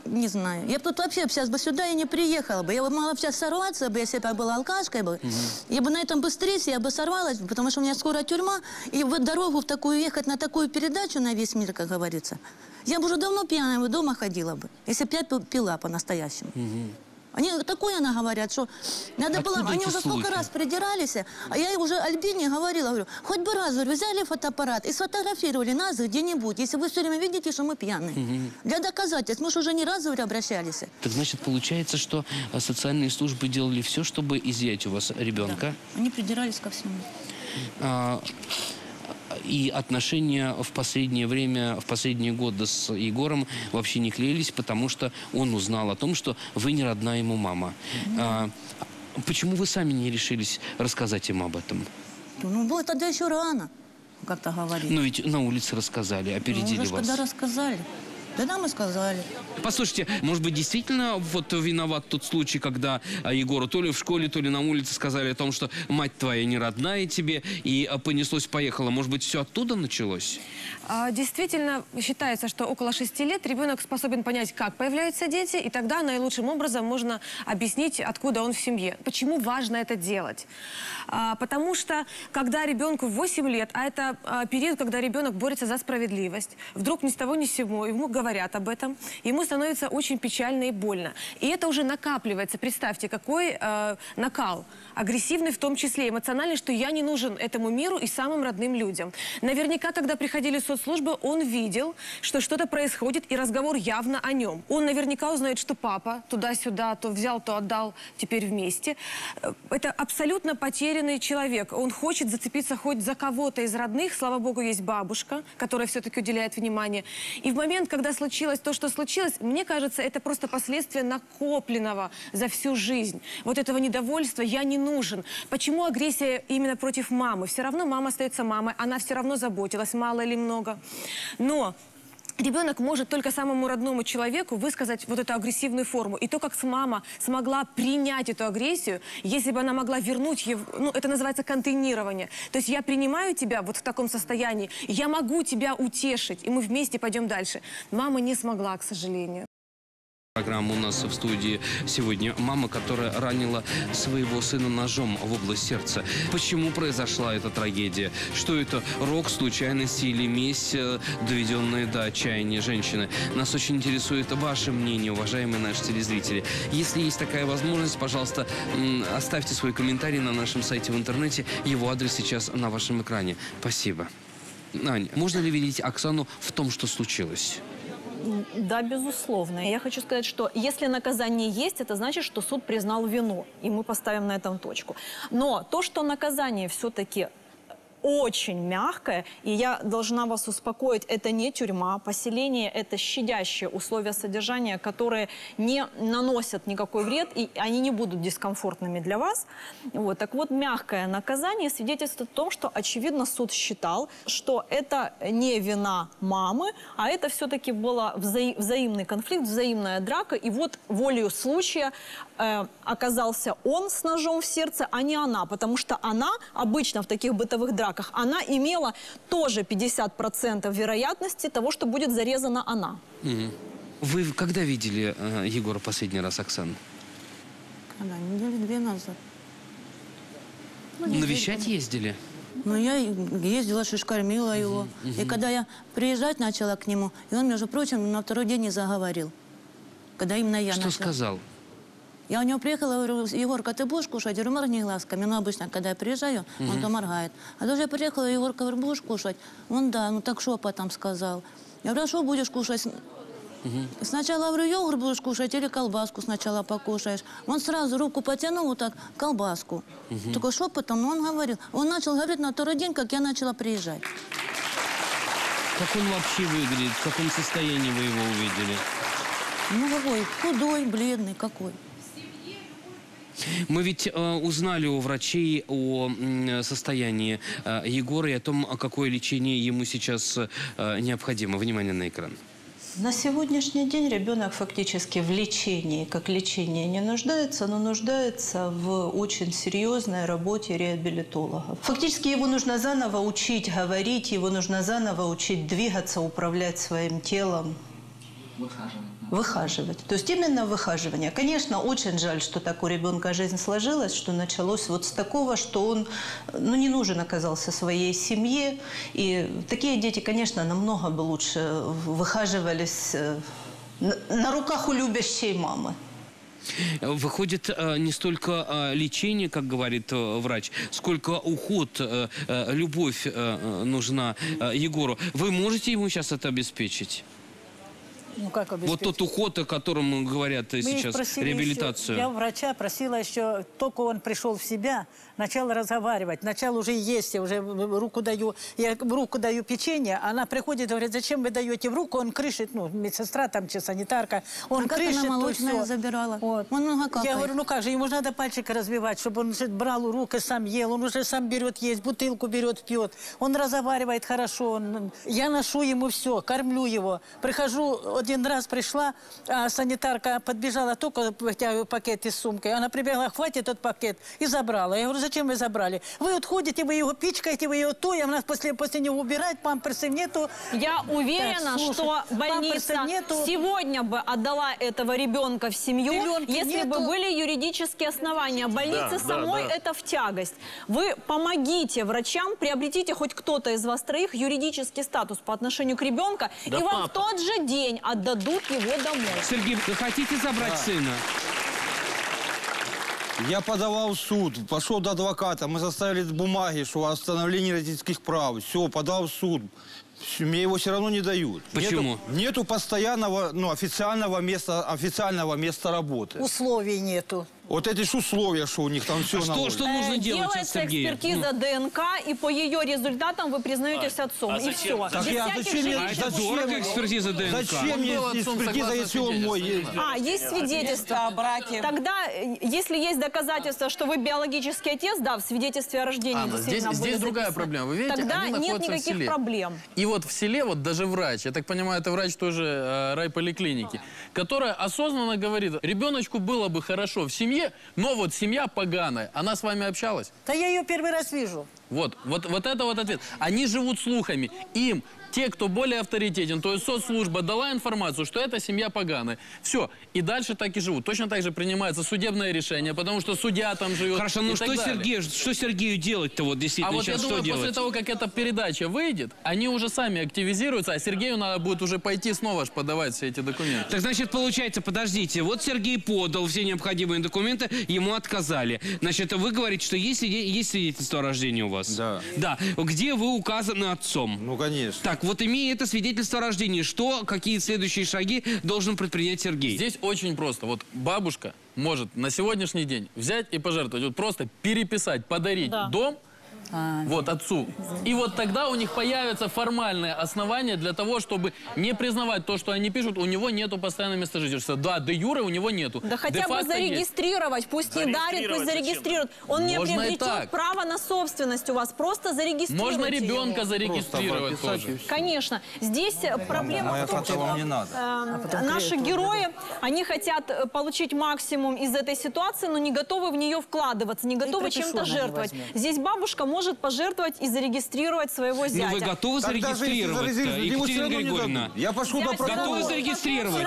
Не знаю. Я бы тут вообще сейчас бы сюда и не приехала бы. Я бы могла сейчас сорваться бы, если бы я была алкашкой бы. Угу. Я бы на этом быстрее, я бы сорвалась, потому что у меня скоро тюрьма. И вот дорогу в такую ехать, на такую передачу на весь мир, как говорится. Я бы уже давно пьяная дома ходила бы, если бы я пила по-настоящему. Угу. Они такое она говорят, что надо Откуда было... Они уже слухи? Сколько раз придирались, а я уже Альбине говорила, говорю, хоть бы раз, говорю, взяли фотоаппарат и сфотографировали нас где-нибудь, если вы все время видите, что мы пьяные. Угу. Для доказательств, мы же уже не раз, говорю, обращались. Так значит, получается, что социальные службы делали все, чтобы изъять у вас ребенка? Да. Они придирались ко всему. А... И отношения в последнее время, в последние годы с Егором вообще не клеились, потому что он узнал о том, что вы не родная ему мама. Mm-hmm. а, почему вы сами не решились рассказать им об этом? Ну, было тогда еще рано, как-то говорили. Но ведь на улице рассказали, опередили ну, уже вас. Когда рассказали. Да нам и сказали. Послушайте, может быть, действительно вот виноват тот случай, когда Егору то ли в школе, то ли на улице сказали о том, что мать твоя не родная тебе, и понеслось-поехало. Может быть, все оттуда началось? А, действительно, считается, что около шести лет ребенок способен понять, как появляются дети, и тогда наилучшим образом можно объяснить, откуда он в семье. Почему важно это делать? А, потому что, когда ребенку восемь лет, а это а, период, когда ребенок борется за справедливость, вдруг ни с того ни с сего ему говорят об этом, ему становится очень печально и больно. И это уже накапливается. Представьте, какой э, накал. Агрессивный, в том числе эмоциональный, что я не нужен этому миру и самым родным людям. Наверняка, когда приходили соцслужбы, он видел, что что-то происходит, и разговор явно о нем. Он наверняка узнает, что папа туда-сюда, то взял, то отдал, теперь вместе. Это абсолютно потерянный человек. Он хочет зацепиться хоть за кого-то из родных. Слава богу, есть бабушка, которая все-таки уделяет внимание. И в момент, когда случилось то, что случилось, мне кажется, это просто последствия накопленного за всю жизнь. Вот этого недовольства «я не нужен». Почему агрессия именно против мамы? Все равно мама остается мамой, она все равно заботилась, мало или много. Но ребенок может только самому родному человеку высказать вот эту агрессивную форму. И то, как мама смогла принять эту агрессию, если бы она могла вернуть его, ну, это называется контейнирование. То есть я принимаю тебя вот в таком состоянии, я могу тебя утешить, и мы вместе пойдем дальше. Мама не смогла, к сожалению. Программа у нас в студии сегодня. Мама, которая ранила своего сына ножом в область сердца. Почему произошла эта трагедия? Что это? Рок, случайности или месть, доведенная до отчаяния женщины? Нас очень интересует ваше мнение, уважаемые наши телезрители. Если есть такая возможность, пожалуйста, оставьте свой комментарий на нашем сайте в интернете. Его адрес сейчас на вашем экране. Спасибо. Аня, можно ли винить Оксану в том, что случилось? Да, безусловно. Я хочу сказать, что если наказание есть, это значит, что суд признал вину. И мы поставим на этом точку. Но то, что наказание все-таки очень мягкое, и я должна вас успокоить, это не тюрьма, поселение, это щадящие условия содержания, которые не наносят никакой вред, и они не будут дискомфортными для вас. Вот, так вот, мягкое наказание свидетельствует о том, что, очевидно, суд считал, что это не вина мамы, а это все-таки был вза- взаимный конфликт, взаимная драка, и вот волею случая э, оказался он с ножом в сердце, а не она, потому что она обычно в таких бытовых драках она имела тоже пятьдесят процентов вероятности того, что будет зарезана она. Вы когда видели э, Егора последний раз, Оксана? Когда? Недели две назад. Ну, Навещать ездили? Ну, я ездила, шиш кормила его. Угу. И когда я приезжать начала к нему, и он, между прочим, на второй день не заговорил. Когда именно я Что начала. сказал? Я у него приехала, говорю, Егорка, ты будешь кушать? Я говорю, моргни глазками. Ну, обычно, когда я приезжаю, он mm-hmm. то моргает. А даже я приехала, Егорка, говорю, будешь кушать? Он, да, ну так шепотом сказал. Я говорю, а что будешь кушать? Mm-hmm. Сначала, говорю, йогурт будешь кушать или колбаску сначала покушаешь? Он сразу руку потянул вот так, колбаску. Mm-hmm. Такой шепотом, но он говорил. Он начал говорить на второй день, как я начала приезжать. Как он вообще выглядит? В каком состоянии вы его увидели? Ну, какой, худой, бледный, какой. Мы ведь э, узнали у врачей о э, состоянии э, Егора и о том, какое лечение ему сейчас э, необходимо. Внимание на экран. На сегодняшний день ребенок фактически в лечении, как лечение, не нуждается, но нуждается в очень серьезной работе реабилитолога. Фактически его нужно заново учить говорить, его нужно заново учить двигаться, управлять своим телом. Выхаживать. Выхаживать. То есть именно выхаживание. Конечно, очень жаль, что так у ребенка жизнь сложилась, что началось вот с такого, что он ну, не нужен оказался своей семье. И такие дети, конечно, намного бы лучше выхаживались на руках у любящей мамы. Выходит, не столько лечение, как говорит врач, сколько уход, любовь нужна Егору. Вы можете ему сейчас это обеспечить? Ну, как вот тот уход, о котором говорят мы сейчас, реабилитацию. Еще, я врача просила еще, только он пришел в себя, начал разговаривать. Начал уже есть, я уже руку даю, я в руку даю печенье, она приходит и говорит, зачем вы даете в руку, он крышит, ну, медсестра там, че, санитарка, он а крышит. Как она молочное забирала? Вот. Он много капает. Я говорю, ну как же, ему же надо пальчик развивать, чтобы он брал руку, сам ел, он уже сам берет есть, бутылку берет, пьет. Он разговаривает хорошо, он... я ношу ему все, кормлю его, прихожу... один раз пришла, а санитарка подбежала, только вытягиваю пакет из сумки. Она прибегла, хватит тот пакет, и забрала. Я говорю, зачем вы забрали? Вы отходите, вы его пичкаете, вы его то, я у нас после, после него убирать, памперсов нету. Я уверена, так, слушай, что больница нету. Сегодня бы отдала этого ребенка в семью, Ребенки если нету. бы были юридические основания. Больнице да, самой да, да. это в тягость. Вы помогите врачам, приобретите хоть кто-то из вас троих юридический статус по отношению к ребенку, да и папа. вам в тот же день отдадут его домой. Сергей, вы хотите забрать да. сына? Я подавал в суд, пошел до адвоката, мы составили бумаги, что остановление родительских прав. Все, подал в суд. Мне его все равно не дают. Почему? Нету, нету постоянного, ну, официального места, официального места работы. Условий нету. Вот эти ж условия, что у них там все а на что, что нужно э, делать, Сергей? Делается экспертиза ну. ДНК, и по ее результатам вы признаетесь а, отцом. А и все. Так я, зачем я, это дорого экспертиза ДНК. Зачем мне экспертиза, если он мой? А, есть свидетельство о браке. Тогда, если есть доказательства, что вы биологический отец, да, в свидетельстве о рождении. А, здесь здесь другая проблема. Вы видите, тогда нет никаких проблем. И вот в селе, вот даже врач, я так понимаю, это врач тоже э, райполиклиники, которая осознанно говорит, ребеночку было бы хорошо в семье, но вот семья поганая. Она с вами общалась? Да я ее первый раз вижу. Вот, вот, вот это вот ответ. Они живут слухами. Им те, кто более авторитетен, то есть соцслужба дала информацию, что эта семья поганая. Все. И дальше так и живут. Точно так же принимается судебное решение, потому что судья там живет. Хорошо, ну что, Сергей, что Сергею делать-то вот действительно? А вот я думаю, после того, как эта передача выйдет, они уже сами активизируются, а Сергею надо будет уже пойти снова аж подавать все эти документы. Так значит, получается, подождите, вот Сергей подал все необходимые документы, ему отказали. Значит, вы говорите, что есть, есть свидетельство о рождении у вас? Да. Да. Где вы указаны отцом? Ну, конечно. Так, вот имея это свидетельство о рождении, что, какие следующие шаги должен предпринять Сергей? Здесь очень просто. Вот бабушка может на сегодняшний день взять и пожертвовать. Вот просто переписать, подарить да. дом а, вот, отцу. Да. И вот тогда у них появятся формальные основания для того, чтобы не признавать то, что они пишут, у него нету постоянного места жительства. Да, де юре у него нету. Да де хотя бы зарегистрировать. Есть. Пусть не дарит, пусть зарегистрирует. Он Можно не приобретет право на собственность у вас. Просто зарегистрируйте. Можно ребенка его. зарегистрировать тоже. Конечно. Здесь ну, проблема да, в том, что не надо. Э, а наши герои, они хотят получить максимум из этой ситуации, но не готовы в нее вкладываться, не готовы чем-то жертвовать. Здесь бабушка может пожертвовать и зарегистрировать своего зятя. Но вы готовы зарегистрировать, Екатерина Григорьевна? Я пошел до протокола. Готовы зарегистрировать?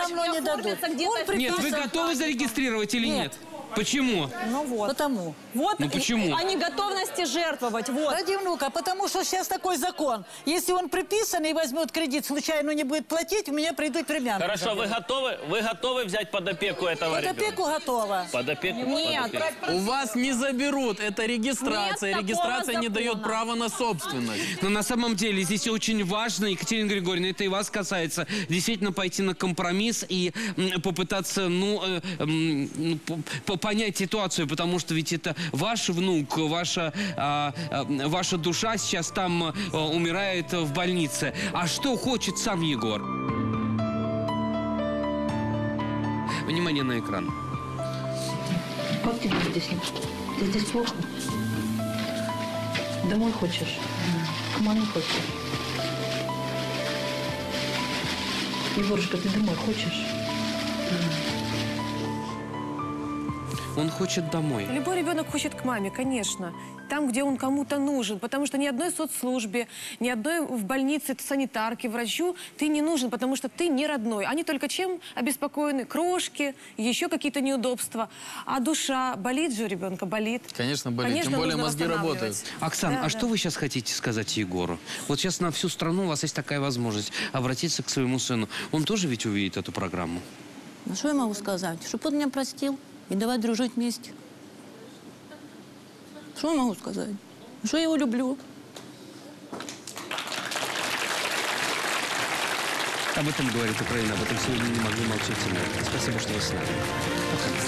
Нет, вы готовы зарегистрировать или нет? Почему? Ну вот. Потому. Вот. Ну почему? О неготовности жертвовать. Вот. Ради внука. Потому что сейчас такой закон. Если он приписан и возьмет кредит, случайно не будет платить, у меня придут племянники. Хорошо. Вы готовы? Вы готовы взять под опеку этого под ребенка? Под опеку готова. Под опеку? Нет. Под опеку. У вас не заберут. Это регистрация. Нет, регистрация не дает права на собственность. Но на самом деле здесь очень важно, Екатерина Григорьевна, это и вас касается, действительно пойти на компромисс и попытаться, ну, э, э, по понять ситуацию, потому что ведь это ваш внук, ваша, а, а, ваша душа сейчас там а, умирает в больнице. А что хочет сам Егор? Внимание на экран. Как тебе здесь? Ты здесь плохо? Домой хочешь? К маме хочешь? Егорушка, ты домой хочешь? Он хочет домой. Любой ребенок хочет к маме, конечно. Там, где он кому-то нужен. Потому что ни одной соцслужбе, ни одной в больнице, санитарке, врачу ты не нужен, потому что ты не родной. Они только чем обеспокоены? Крошки, еще какие-то неудобства. А душа болит же у ребенка? Болит. Конечно, болит. Конечно, тем более мозги работают. Оксана, да, а да. что вы сейчас хотите сказать Егору? Вот сейчас на всю страну у вас есть такая возможность обратиться к своему сыну. Он тоже ведь увидит эту программу? Ну, что я могу сказать? Чтобы он меня простил. И давай дружить вместе. Что я могу сказать? Что я его люблю. Об этом говорит Украина, об этом сегодня не могли молчать. Спасибо, что вы с нами.